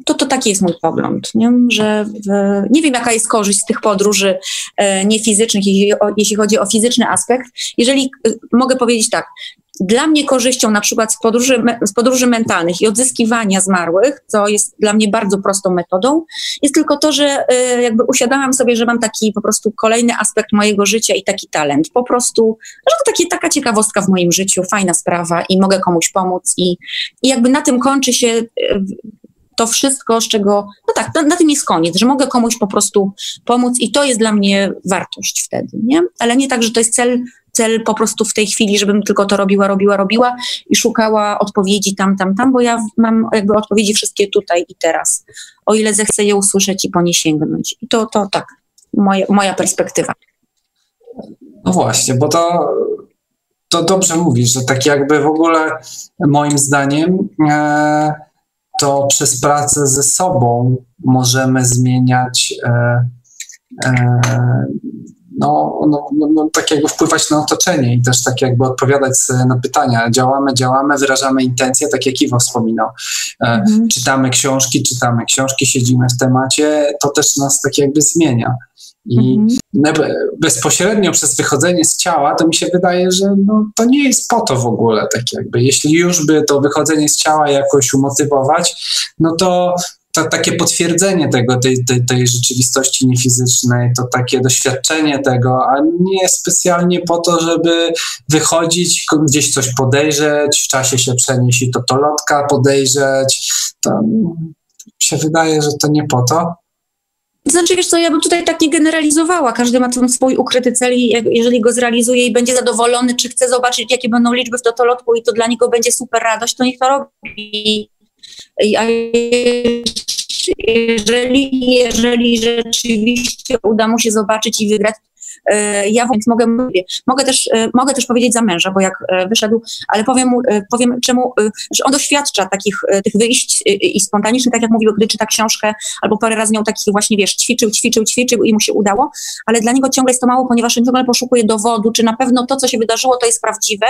to, to taki jest mój pogląd, nie? Że w, nie wiem, jaka jest korzyść z tych podróży e, niefizycznych, jeśli, o, jeśli chodzi o fizyczny aspekt. Jeżeli e, mogę powiedzieć tak, dla mnie korzyścią na przykład z podróży, z podróży mentalnych i odzyskiwania zmarłych, co jest dla mnie bardzo prostą metodą, jest tylko to, że y, jakby uświadamiam sobie, że mam taki po prostu kolejny aspekt mojego życia i taki talent. Po prostu, że to takie, taka ciekawostka w moim życiu, fajna sprawa i mogę komuś pomóc i, i jakby na tym kończy się y, to wszystko, z czego, no tak, na, na tym jest koniec, że mogę komuś po prostu pomóc i to jest dla mnie wartość wtedy, nie? Ale nie tak, że to jest cel, cel po prostu w tej chwili, żebym tylko to robiła, robiła, robiła i szukała odpowiedzi tam, tam, tam, bo ja mam jakby odpowiedzi wszystkie tutaj i teraz, o ile zechcę je usłyszeć i po nie sięgnąć. I to, to tak, moja, moja perspektywa. No właśnie, bo to, to dobrze mówisz, że tak jakby w ogóle moim zdaniem e, to przez pracę ze sobą możemy zmieniać e, e, No, no, no, no, tak jakby wpływać na otoczenie i też tak jakby odpowiadać na pytania. Działamy, działamy, wyrażamy intencje, tak jak Iwo wspominał. E, mm. Czytamy książki, czytamy książki, siedzimy w temacie, to też nas tak jakby zmienia. I mm. bezpośrednio przez wychodzenie z ciała, to mi się wydaje, że no, to nie jest po to w ogóle tak jakby. Jeśli już by to wychodzenie z ciała jakoś umotywować, no to To takie potwierdzenie tego, tej, tej, tej rzeczywistości niefizycznej, to takie doświadczenie tego, a nie specjalnie po to, żeby wychodzić, gdzieś coś podejrzeć, w czasie się przenieść i to to lotka podejrzeć. To, to się wydaje, że to nie po to. Znaczy, wiesz co, ja bym tutaj tak nie generalizowała. Każdy ma ten swój ukryty cel i jeżeli go zrealizuje i będzie zadowolony, czy chce zobaczyć, jakie będą liczby w totolotku i to dla niego będzie super radość, to niech to robi. A jeżeli, jeżeli rzeczywiście uda mu się zobaczyć i wygrać, ja więc mogę, mogę, też, mogę też powiedzieć za męża, bo jak wyszedł, ale powiem, mu, powiem czemu, że on doświadcza takich tych wyjść i spontanicznych, tak jak mówił, gdy czyta książkę, albo parę razy miał taki właśnie, wiesz, ćwiczył, ćwiczył, ćwiczył i mu się udało, ale dla niego ciągle jest to mało, ponieważ on ciągle poszukuje dowodu, czy na pewno to, co się wydarzyło, to jest prawdziwe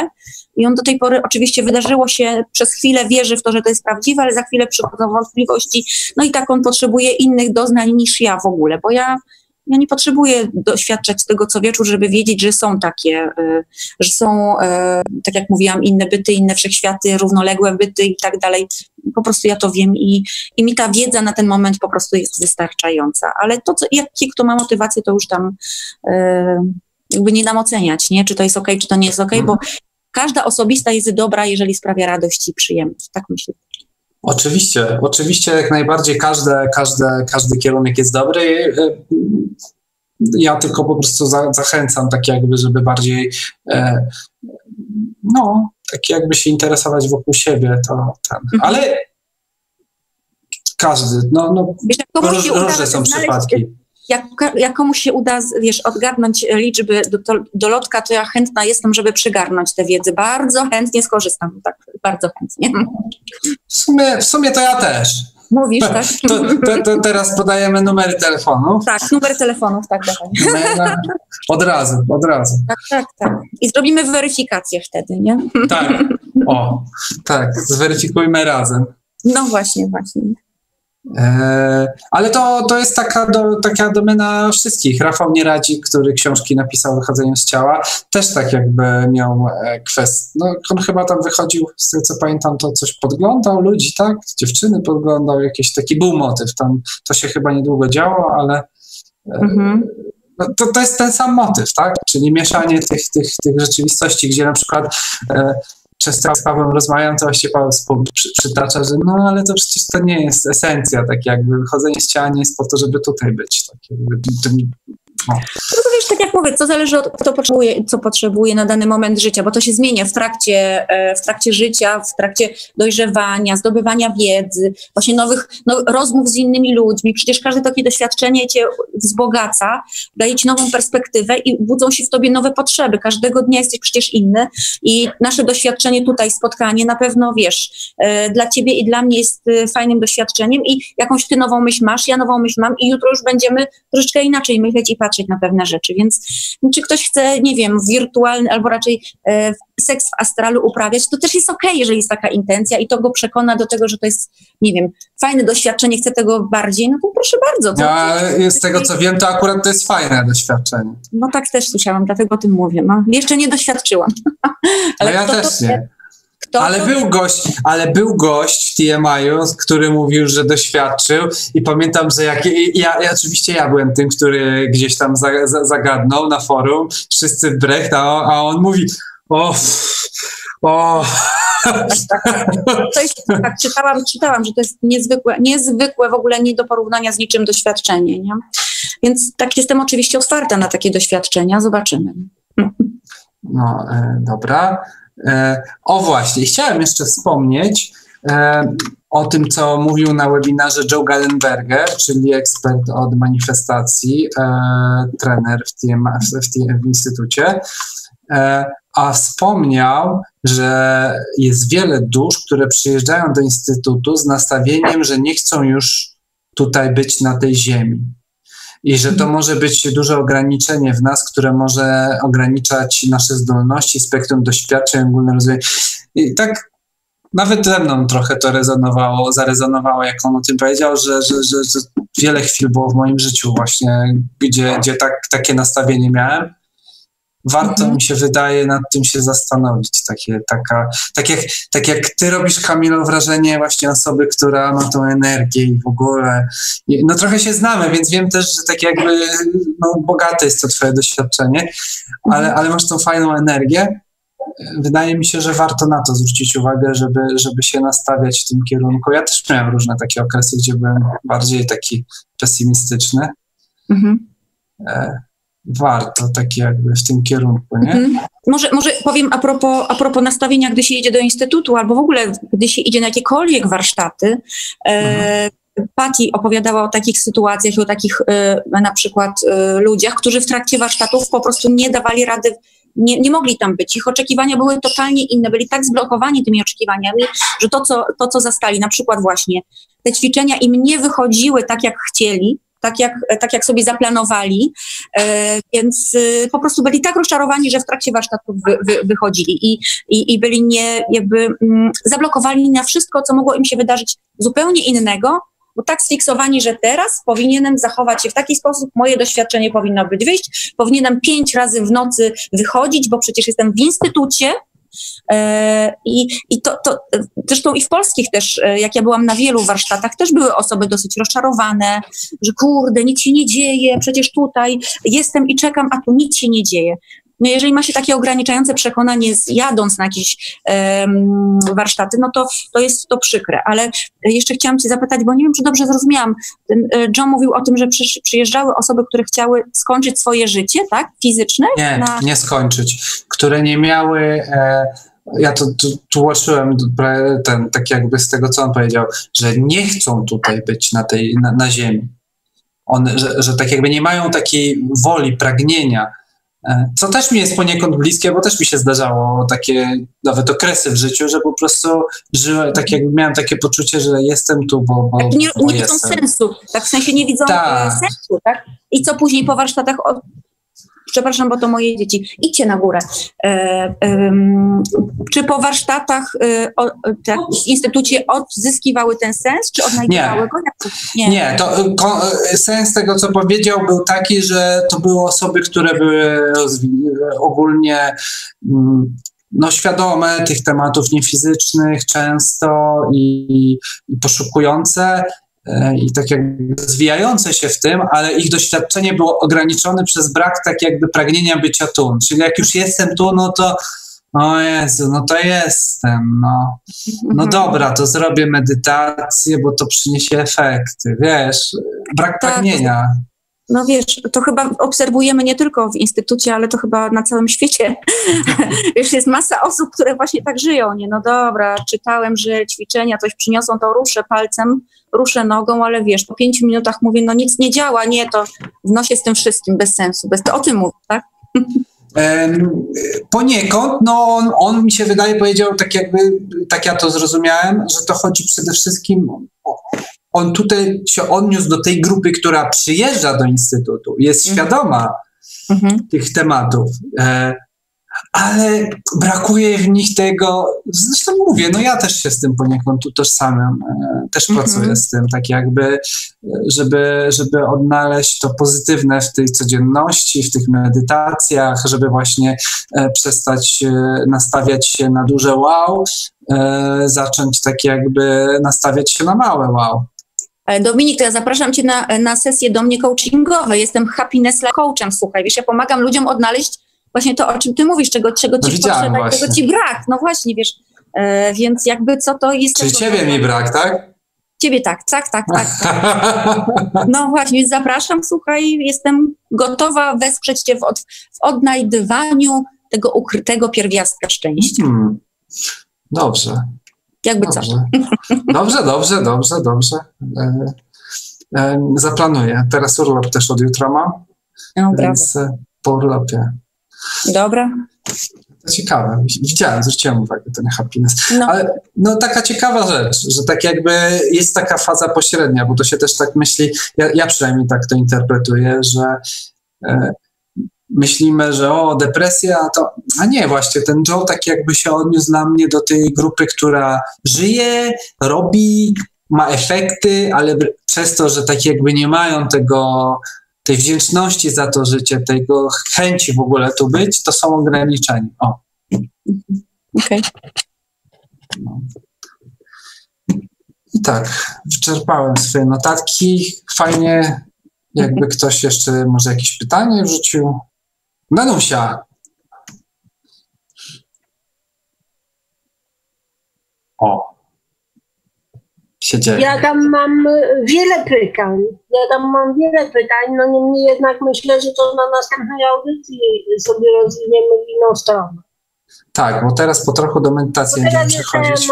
i on do tej pory oczywiście wydarzyło się, przez chwilę wierzy w to, że to jest prawdziwe, ale za chwilę przychodzą wątpliwości, no i tak on potrzebuje innych doznań niż ja w ogóle, bo ja Ja nie potrzebuję doświadczać tego co wieczór, żeby wiedzieć, że są takie, że są, tak jak mówiłam, inne byty, inne wszechświaty, równoległe byty i tak dalej. Po prostu ja to wiem i, i mi ta wiedza na ten moment po prostu jest wystarczająca. Ale to, co, jaki kto ma motywację, to już tam jakby nie dam oceniać, nie? Czy to jest okej, czy to nie jest okej, bo każda osobista jest dobra, jeżeli sprawia radość i przyjemność. Tak myślę. Oczywiście, oczywiście jak najbardziej każde, każde, każdy kierunek jest dobry. Ja tylko po prostu za, zachęcam tak jakby, żeby bardziej e, no, tak jakby się interesować wokół siebie. To, ten. Ale mhm. każdy, no, no róż, różne są przypadki. Jak, jak komuś się uda, wiesz, odgadnąć liczby do, do lotka, to ja chętna jestem, żeby przygarnąć tę wiedzę. Bardzo chętnie skorzystam, tak, bardzo chętnie. W sumie, w sumie to ja też. Mówisz, tak? To, to, to teraz podajemy numery telefonów. Tak, numer telefonów, tak. Numer, od razu, od razu. Tak, tak, tak. I zrobimy weryfikację wtedy, nie? Tak, o, tak, zweryfikujmy razem. No właśnie, właśnie. Ale to, to jest taka, do, taka domena wszystkich. Rafał Nieradzik, który książki napisał o wychodzeniu z ciała, też tak jakby miał kwestię. No, on chyba tam wychodził, z tego co pamiętam, to coś podglądał ludzi, tak? Dziewczyny podglądał, jakiś taki był motyw. Tam to się chyba niedługo działo, ale mhm. no, to, to jest ten sam motyw, tak? Czyli mieszanie tych, tych, tych rzeczywistości, gdzie na przykład... E, Często z Pawłem rozmawiam, to właściwie Paweł przy, przytacza, że no ale to przecież to nie jest esencja, tak jakby wychodzenie z ciała nie jest po to, żeby tutaj być. Tak jakby, no. No to wiesz, tak jak mówię, to zależy od kto potrzebuje, co potrzebuje na dany moment życia, bo to się zmienia w trakcie, w trakcie życia, w trakcie dojrzewania, zdobywania wiedzy, właśnie nowych no, rozmów z innymi ludźmi. Przecież każde takie doświadczenie cię wzbogaca, daje ci nową perspektywę i budzą się w tobie nowe potrzeby. Każdego dnia jesteś przecież inny i nasze doświadczenie tutaj, spotkanie na pewno, wiesz, dla ciebie i dla mnie jest fajnym doświadczeniem i jakąś ty nową myśl masz, ja nową myśl mam i jutro już będziemy troszeczkę inaczej myśleć i patrzeć na pewne rzeczy, więc czy ktoś chce, nie wiem, wirtualny albo raczej e, seks w astralu uprawiać, to też jest okej, okay, jeżeli jest taka intencja i to go przekona do tego, że to jest, nie wiem, fajne doświadczenie, chce tego bardziej, no to proszę bardzo. To, ja to, to, z tego to, co wiem, to akurat to jest fajne doświadczenie. No tak też słyszałam, dlatego o tym mówię. No, jeszcze nie doświadczyłam. Ale no ja kto, też to, nie. Kto, ale, to, był gość, ale był gość w T M I-u, który mówił, że doświadczył i pamiętam, że jak, ja, ja oczywiście ja byłem tym, który gdzieś tam za, za, zagadnął na forum, wszyscy w brecht, a, a on mówi o... o. Tak, tak. Coś, tak, czytałam, czytałam, że to jest niezwykłe, niezwykłe w ogóle nie do porównania z niczym doświadczenie, nie? Więc tak jestem oczywiście otwarta na takie doświadczenia, zobaczymy. No, e, dobra. O właśnie, chciałem jeszcze wspomnieć o tym, co mówił na webinarze Joe Gallenberger, czyli ekspert od manifestacji, trener w instytucie, a wspomniał, że jest wiele dusz, które przyjeżdżają do instytutu z nastawieniem, że nie chcą już tutaj być na tej ziemi. I że to może być duże ograniczenie w nas, które może ograniczać nasze zdolności, spektrum doświadczeń, ogólne rozwoje. I tak nawet ze mną trochę to rezonowało, zarezonowało, jak on o tym powiedział, że, że, że, że wiele chwil było w moim życiu właśnie, gdzie, gdzie tak, takie nastawienie miałem. Warto mhm. mi się wydaje nad tym się zastanowić. Takie, taka, tak, jak, tak jak ty robisz, Kamilo, wrażenie właśnie osoby, która ma tą energię i w ogóle. No trochę się znamy, więc wiem też, że tak jakby no, bogate jest to twoje doświadczenie, ale, mhm. ale masz tą fajną energię. Wydaje mi się, że warto na to zwrócić uwagę, żeby, żeby się nastawiać w tym kierunku. Ja też miałem różne takie okresy, gdzie byłem bardziej taki pesymistyczny. Mhm. E- Warto, tak jakby w tym kierunku, nie? Mm-hmm. Może, może powiem a propos, a propos nastawienia, gdy się idzie do instytutu, albo w ogóle gdy się idzie na jakiekolwiek warsztaty. E- Patty opowiadała o takich sytuacjach i o takich e- na przykład e- ludziach, którzy w trakcie warsztatów po prostu nie dawali rady, nie, nie mogli tam być. Ich oczekiwania były totalnie inne, byli tak zblokowani tymi oczekiwaniami, że to co, to, co zastali, na przykład właśnie te ćwiczenia im nie wychodziły tak, jak chcieli, Tak jak, tak jak sobie zaplanowali, e, więc e, po prostu byli tak rozczarowani, że w trakcie warsztatów wy, wy, wychodzili i, i, i byli nie, jakby mm, zablokowani na wszystko, co mogło im się wydarzyć zupełnie innego, bo tak sfiksowani, że teraz powinienem zachować się w taki sposób, moje doświadczenie powinno być wyjść, powinienem pięć razy w nocy wychodzić, bo przecież jestem w instytucie. I, i to, to zresztą i w polskich też, jak ja byłam na wielu warsztatach, też były osoby dosyć rozczarowane, że kurde, nic się nie dzieje, przecież tutaj jestem i czekam, a tu nic się nie dzieje. No jeżeli ma się takie ograniczające przekonanie jadąc na jakieś um, warsztaty, no to, to jest to przykre. Ale jeszcze chciałam cię zapytać, bo nie wiem, czy dobrze zrozumiałam. John mówił o tym, że przy, przyjeżdżały osoby, które chciały skończyć swoje życie, tak? Fizyczne? Nie, na... nie skończyć. Które nie miały... E, ja to tu, tłumaczyłem ten, tak jakby z tego, co on powiedział, że nie chcą tutaj być na, tej, na, na ziemi. On, że, że tak jakby nie mają takiej woli, pragnienia. Co też mi jest poniekąd bliskie, bo też mi się zdarzało takie nawet okresy w życiu, że po prostu żyłem, tak jak miałem takie poczucie, że jestem tu, bo, bo, tak nie, bo nie widzą sensu, tak w sensie nie widzą Ta. sensu, tak? I co później po warsztatach... Od... przepraszam, bo to moje dzieci, idźcie na górę. E, e, czy po warsztatach e, o, tak, w instytucie odzyskiwały ten sens, czy odnajdywały go? Nie, nie to, ko, sens tego, co powiedział, był taki, że to były osoby, które były ogólnie... Mm, no świadome tych tematów niefizycznych często i, i poszukujące i tak jakby rozwijające się w tym, ale ich doświadczenie było ograniczone przez brak tak jakby pragnienia bycia tu. Czyli jak już jestem tu, no to o Jezu, no to jestem, no. No dobra, to zrobię medytację, bo to przyniesie efekty, wiesz, brak tak. pragnienia. No wiesz, to chyba obserwujemy nie tylko w instytucie, ale to chyba na całym świecie. Wiesz, jest masa osób, które właśnie tak żyją. Nie, no dobra, czytałem, że ćwiczenia coś przyniosą, to ruszę palcem, ruszę nogą, ale wiesz, po pięciu minutach mówię, no nic nie działa, nie, to w nosie z tym wszystkim, bez sensu, bez to o tym mówię, tak? Poniekąd, no on, on mi się wydaje, powiedział, tak jakby, tak ja to zrozumiałem, że to chodzi przede wszystkim o... On tutaj się odniósł do tej grupy, która przyjeżdża do Instytutu, jest mhm. świadoma mhm. tych tematów, e, ale brakuje w nich tego, zresztą mówię, no ja też się z tym poniekąd utożsamiam, e, też mhm. pracuję z tym, tak jakby, żeby, żeby odnaleźć to pozytywne w tej codzienności, w tych medytacjach, żeby właśnie e, przestać e, nastawiać się na duże wow, e, zacząć tak jakby nastawiać się na małe wow. Dominik, to ja zapraszam Cię na, na sesję do mnie coachingowe. Jestem happiness coachem, słuchaj, wiesz, ja pomagam ludziom odnaleźć właśnie to, o czym Ty mówisz, czego, czego Ci no potrzeba, czego Ci brak, no właśnie, wiesz, e, więc jakby co to jest... Czy Ciebie to, mi brak, tak? Ciebie tak, tak, tak, tak. tak. No właśnie, więc zapraszam, słuchaj, jestem gotowa wesprzeć Cię w, od, w odnajdywaniu tego ukrytego pierwiastka szczęścia. Hmm. Dobrze. Jakby dobrze. co. Dobrze, dobrze, dobrze, dobrze. E, e, zaplanuję. Teraz urlop też od jutra mam, no, więc brawo. Po urlopie. Dobra. To ciekawe. Widziałem, zwróciłem uwagę ten happiness. No. Ale no, taka ciekawa rzecz, że tak jakby jest taka faza pośrednia, bo to się też tak myśli, ja, ja przynajmniej tak to interpretuję, że e, myślimy, że o, depresja, to... A nie, właśnie ten Joe tak jakby się odniósł na mnie do tej grupy, która żyje, robi, ma efekty, ale przez to, że tak jakby nie mają tego, tej wdzięczności za to życie, tego chęci w ogóle tu być, to są ograniczeni. O. Okej. No. I tak, wyczerpałem swoje notatki. Fajnie, jakby ktoś jeszcze może jakieś pytanie wrzucił. Danusia. O. Się dzieje. Ja tam mam wiele pytań. Ja tam mam wiele pytań, no niemniej jednak myślę, że to na następnej audycji sobie rozwiniemy w inną stronę. Tak, bo teraz po trochu do medytacji będziemy przechodzić.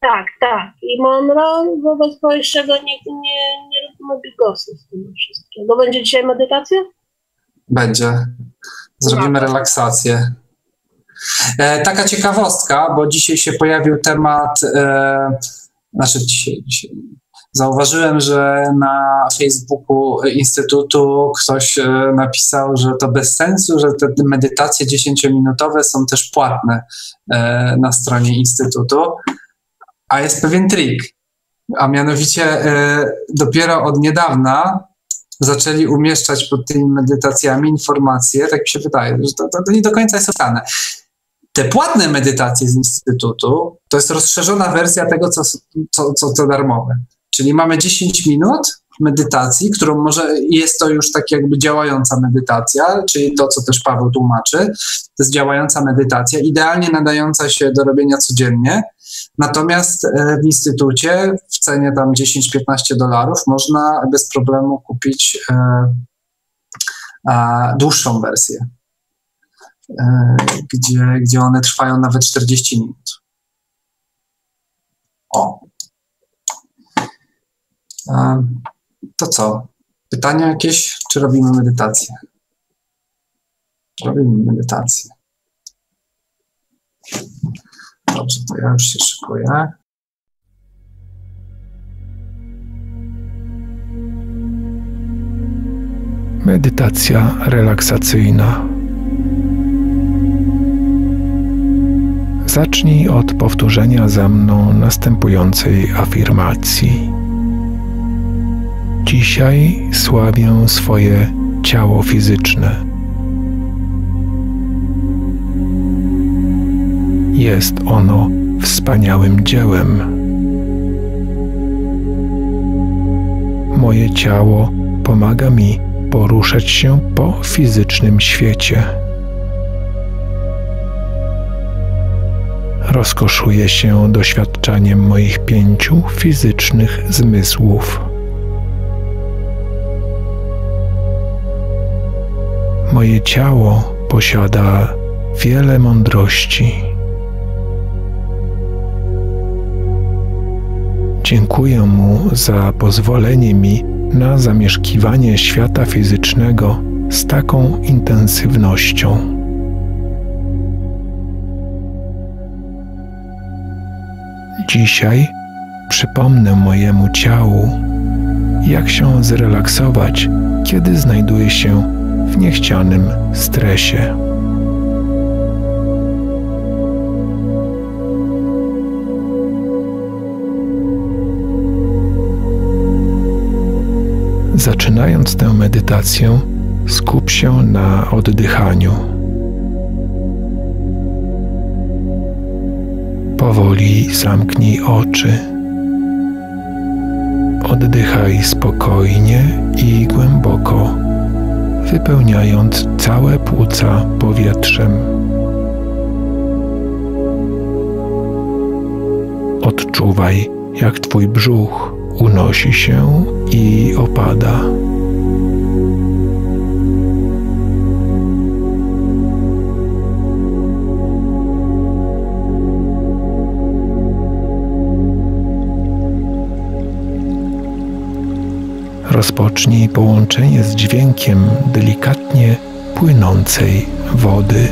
Tak, tak. I Monroe, wobec powyższego nie, nie, nie robimy bigosy z tym wszystkim. Bo będzie dzisiaj medytacja? Będzie. Zrobimy relaksację. E, taka ciekawostka, bo dzisiaj się pojawił temat, e, znaczy dzisiaj, dzisiaj zauważyłem, że na Facebooku Instytutu ktoś e, napisał, że to bez sensu, że te medytacje dziesięciominutowe są też płatne e, na stronie Instytutu. A jest pewien trik, a mianowicie y, dopiero od niedawna zaczęli umieszczać pod tymi medytacjami informacje, tak mi się wydaje, że to, to, to nie do końca jest opisane. Te płatne medytacje z Instytutu to jest rozszerzona wersja tego, co, co, co, co darmowe. Czyli mamy dziesięć minut medytacji, którą może jest to już tak jakby działająca medytacja, czyli to, co też Paweł tłumaczy, to jest działająca medytacja, idealnie nadająca się do robienia codziennie. Natomiast w Instytucie w cenie tam dziesięć do piętnastu dolarów można bez problemu kupić e, e, dłuższą wersję, e, gdzie, gdzie one trwają nawet czterdzieści minut. O. E, to co? Pytania jakieś? Czy robimy medytację? Robimy medytację. Dobrze, to ja już się szykuję. Medytacja relaksacyjna. Zacznij od powtórzenia za mną następującej afirmacji. Dzisiaj sławię swoje ciało fizyczne. Jest ono wspaniałym dziełem. Moje ciało pomaga mi poruszać się po fizycznym świecie. Rozkoszuję się doświadczaniem moich pięciu fizycznych zmysłów. Moje ciało posiada wiele mądrości. Dziękuję mu za pozwolenie mi na zamieszkiwanie świata fizycznego z taką intensywnością. Dzisiaj przypomnę mojemu ciału, jak się zrelaksować, kiedy znajduje się w niechcianym stresie. Zaczynając tę medytację, skup się na oddychaniu. Powoli zamknij oczy. Oddychaj spokojnie i głęboko, wypełniając całe płuca powietrzem. Odczuwaj, jak twój brzuch unosi się i opada. Rozpocznij połączenie z dźwiękiem delikatnie płynącej wody.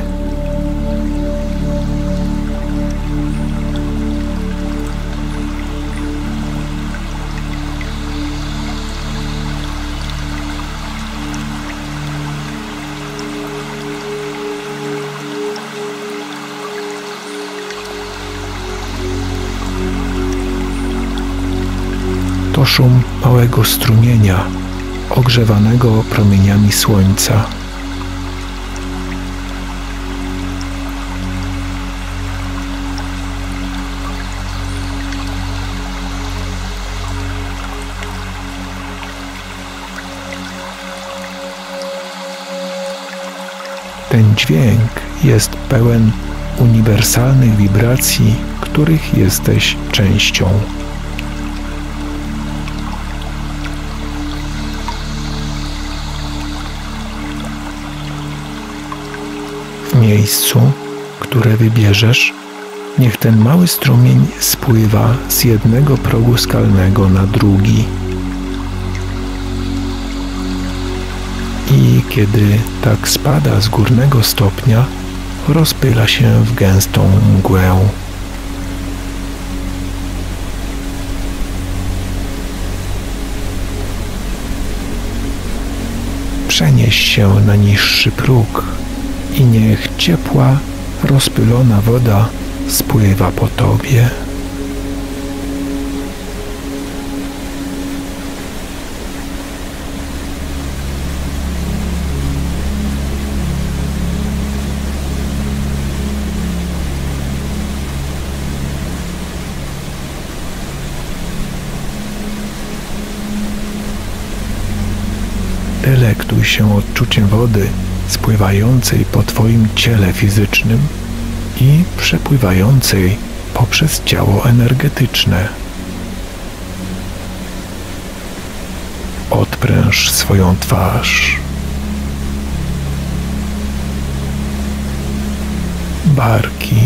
Szum małego strumienia, ogrzewanego promieniami słońca. Ten dźwięk jest pełen uniwersalnych wibracji, których jesteś częścią. W miejscu, które wybierzesz, niech ten mały strumień spływa z jednego progu skalnego na drugi. I kiedy tak spada z górnego stopnia, rozpyla się w gęstą mgłę. Przenieś się na niższy próg. I niech ciepła, rozpylona woda spływa po tobie. Delektuj się odczuciem wody spływającej po twoim ciele fizycznym i przepływającej poprzez ciało energetyczne. Odpręż swoją twarz. Barki.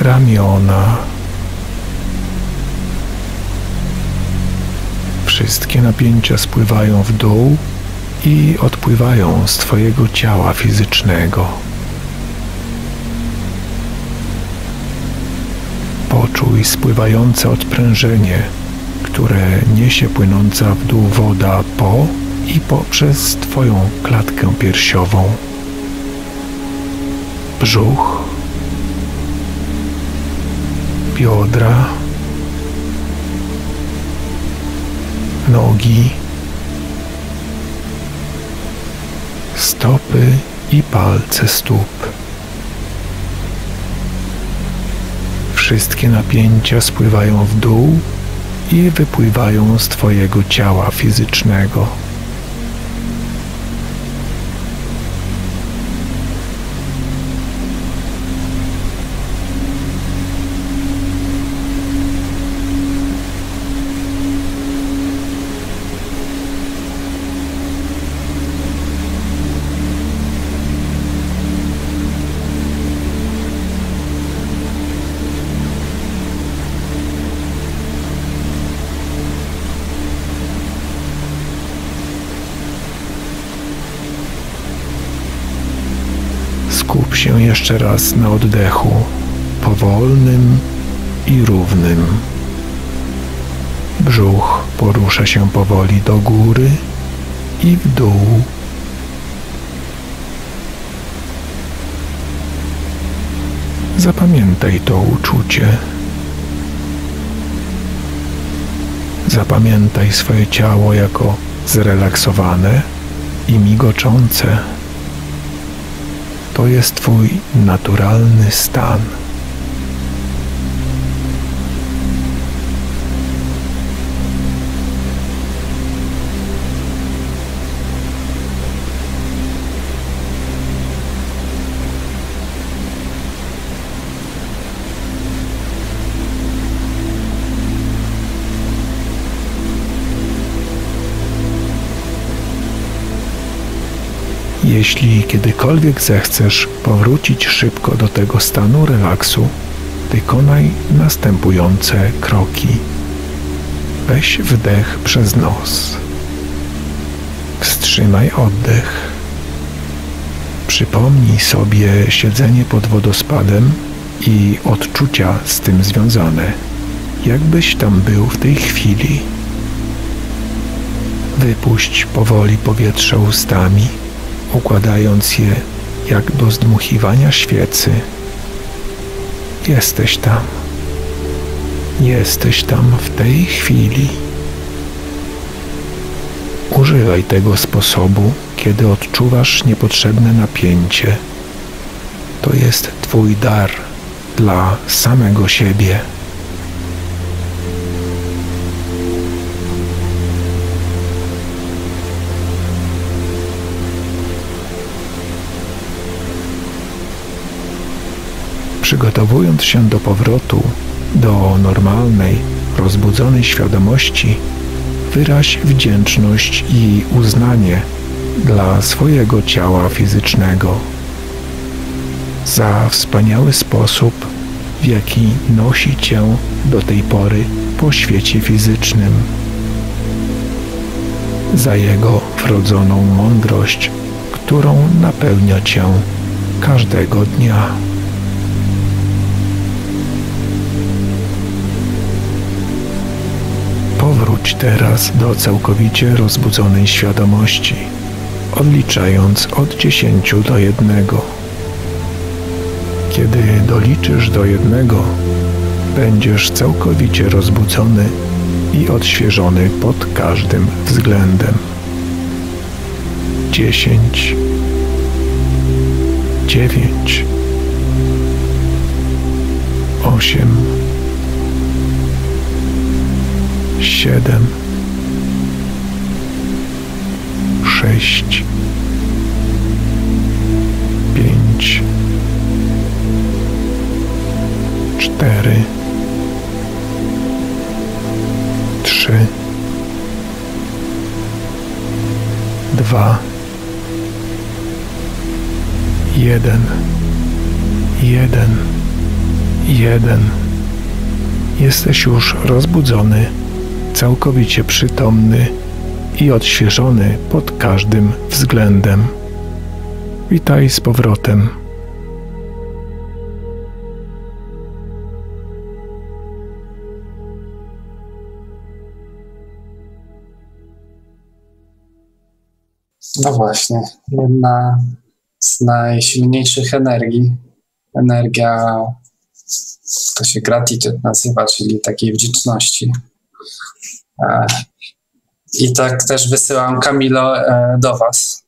Ramiona. Wszystkie napięcia spływają w dół i odpływają z twojego ciała fizycznego. Poczuj spływające odprężenie, które niesie płynąca w dół woda po i poprzez Twoją klatkę piersiową, brzuch, biodra, nogi, stopy i palce stóp. Wszystkie napięcia spływają w dół i wypływają z Twojego ciała fizycznego. Skup się jeszcze raz na oddechu, powolnym i równym. Brzuch porusza się powoli do góry i w dół. Zapamiętaj to uczucie. Zapamiętaj swoje ciało jako zrelaksowane i migoczące. To jest Twój naturalny stan. Jeśli kiedykolwiek zechcesz powrócić szybko do tego stanu relaksu, wykonaj następujące kroki. Weź wdech przez nos. Wstrzymaj oddech. Przypomnij sobie siedzenie pod wodospadem i odczucia z tym związane, jakbyś tam był w tej chwili. Wypuść powoli powietrze ustami, układając je jak do zdmuchiwania świecy. Jesteś tam. Jesteś tam w tej chwili. Używaj tego sposobu, kiedy odczuwasz niepotrzebne napięcie. To jest Twój dar dla samego siebie. Przygotowując się do powrotu do normalnej, rozbudzonej świadomości, wyraź wdzięczność i uznanie dla swojego ciała fizycznego za wspaniały sposób, w jaki nosi Cię do tej pory po świecie fizycznym, za jego wrodzoną mądrość, którą napełnia Cię każdego dnia. Wróć teraz do całkowicie rozbudzonej świadomości, odliczając od dziesięciu do jednego. Kiedy doliczysz do jednego, będziesz całkowicie rozbudzony i odświeżony pod każdym względem. dziesięć, dziewięć, osiem, siedem, sześć, pięć, cztery, trzy, dwa, jeden, jeden, jeden. Jesteś już rozbudzony, całkowicie przytomny i odświeżony pod każdym względem. Witaj z powrotem. No właśnie, jedna z najsilniejszych energii, energia, to się gratitude nazywa, czyli takiej wdzięczności. I tak też wysyłam, Kamilo, do Was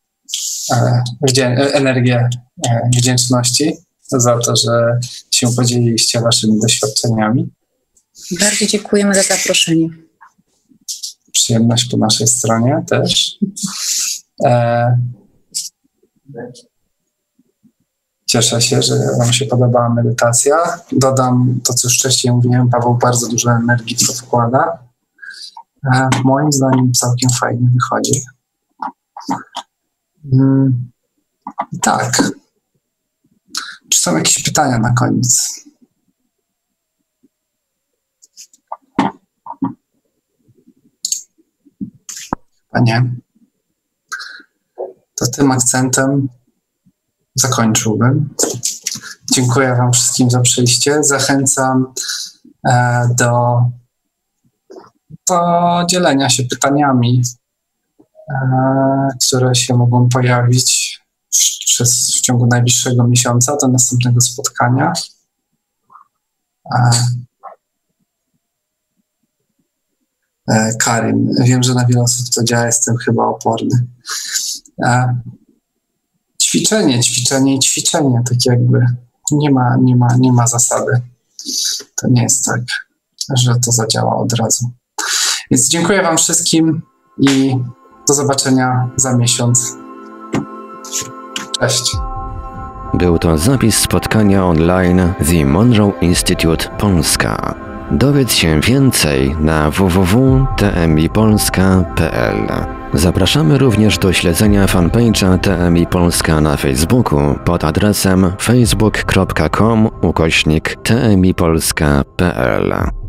energię wdzięczności za to, że się podzieliliście Waszymi doświadczeniami. Bardzo dziękujemy za zaproszenie. Przyjemność po naszej stronie też. Cieszę się, że Wam się podobała medytacja. Dodam to, co już wcześniej mówiłem, Paweł bardzo dużo energii w to wkłada. Moim zdaniem całkiem fajnie wychodzi. Tak. Czy są jakieś pytania na koniec? A nie. To tym akcentem zakończyłbym. Dziękuję Wam wszystkim za przyjście. Zachęcam e, do, do dzielenia się pytaniami, e, które się mogą pojawić w, przez, w ciągu najbliższego miesiąca do następnego spotkania. E, Karin, wiem, że na wiele osób to działa, jestem chyba oporny. Ćwiczenie, ćwiczenie i ćwiczenie, tak jakby nie ma, nie ma, nie ma zasady. To nie jest tak, że to zadziała od razu. Więc dziękuję Wam wszystkim i do zobaczenia za miesiąc. Cześć. Był to zapis spotkania online The Monroe Institute Polska. Dowiedz się więcej na w w w kropka t m i polska kropka p l. Zapraszamy również do śledzenia fanpage'a T M I Polska na Facebooku pod adresem facebook kropka com ukośnik t m i polska kropka p l.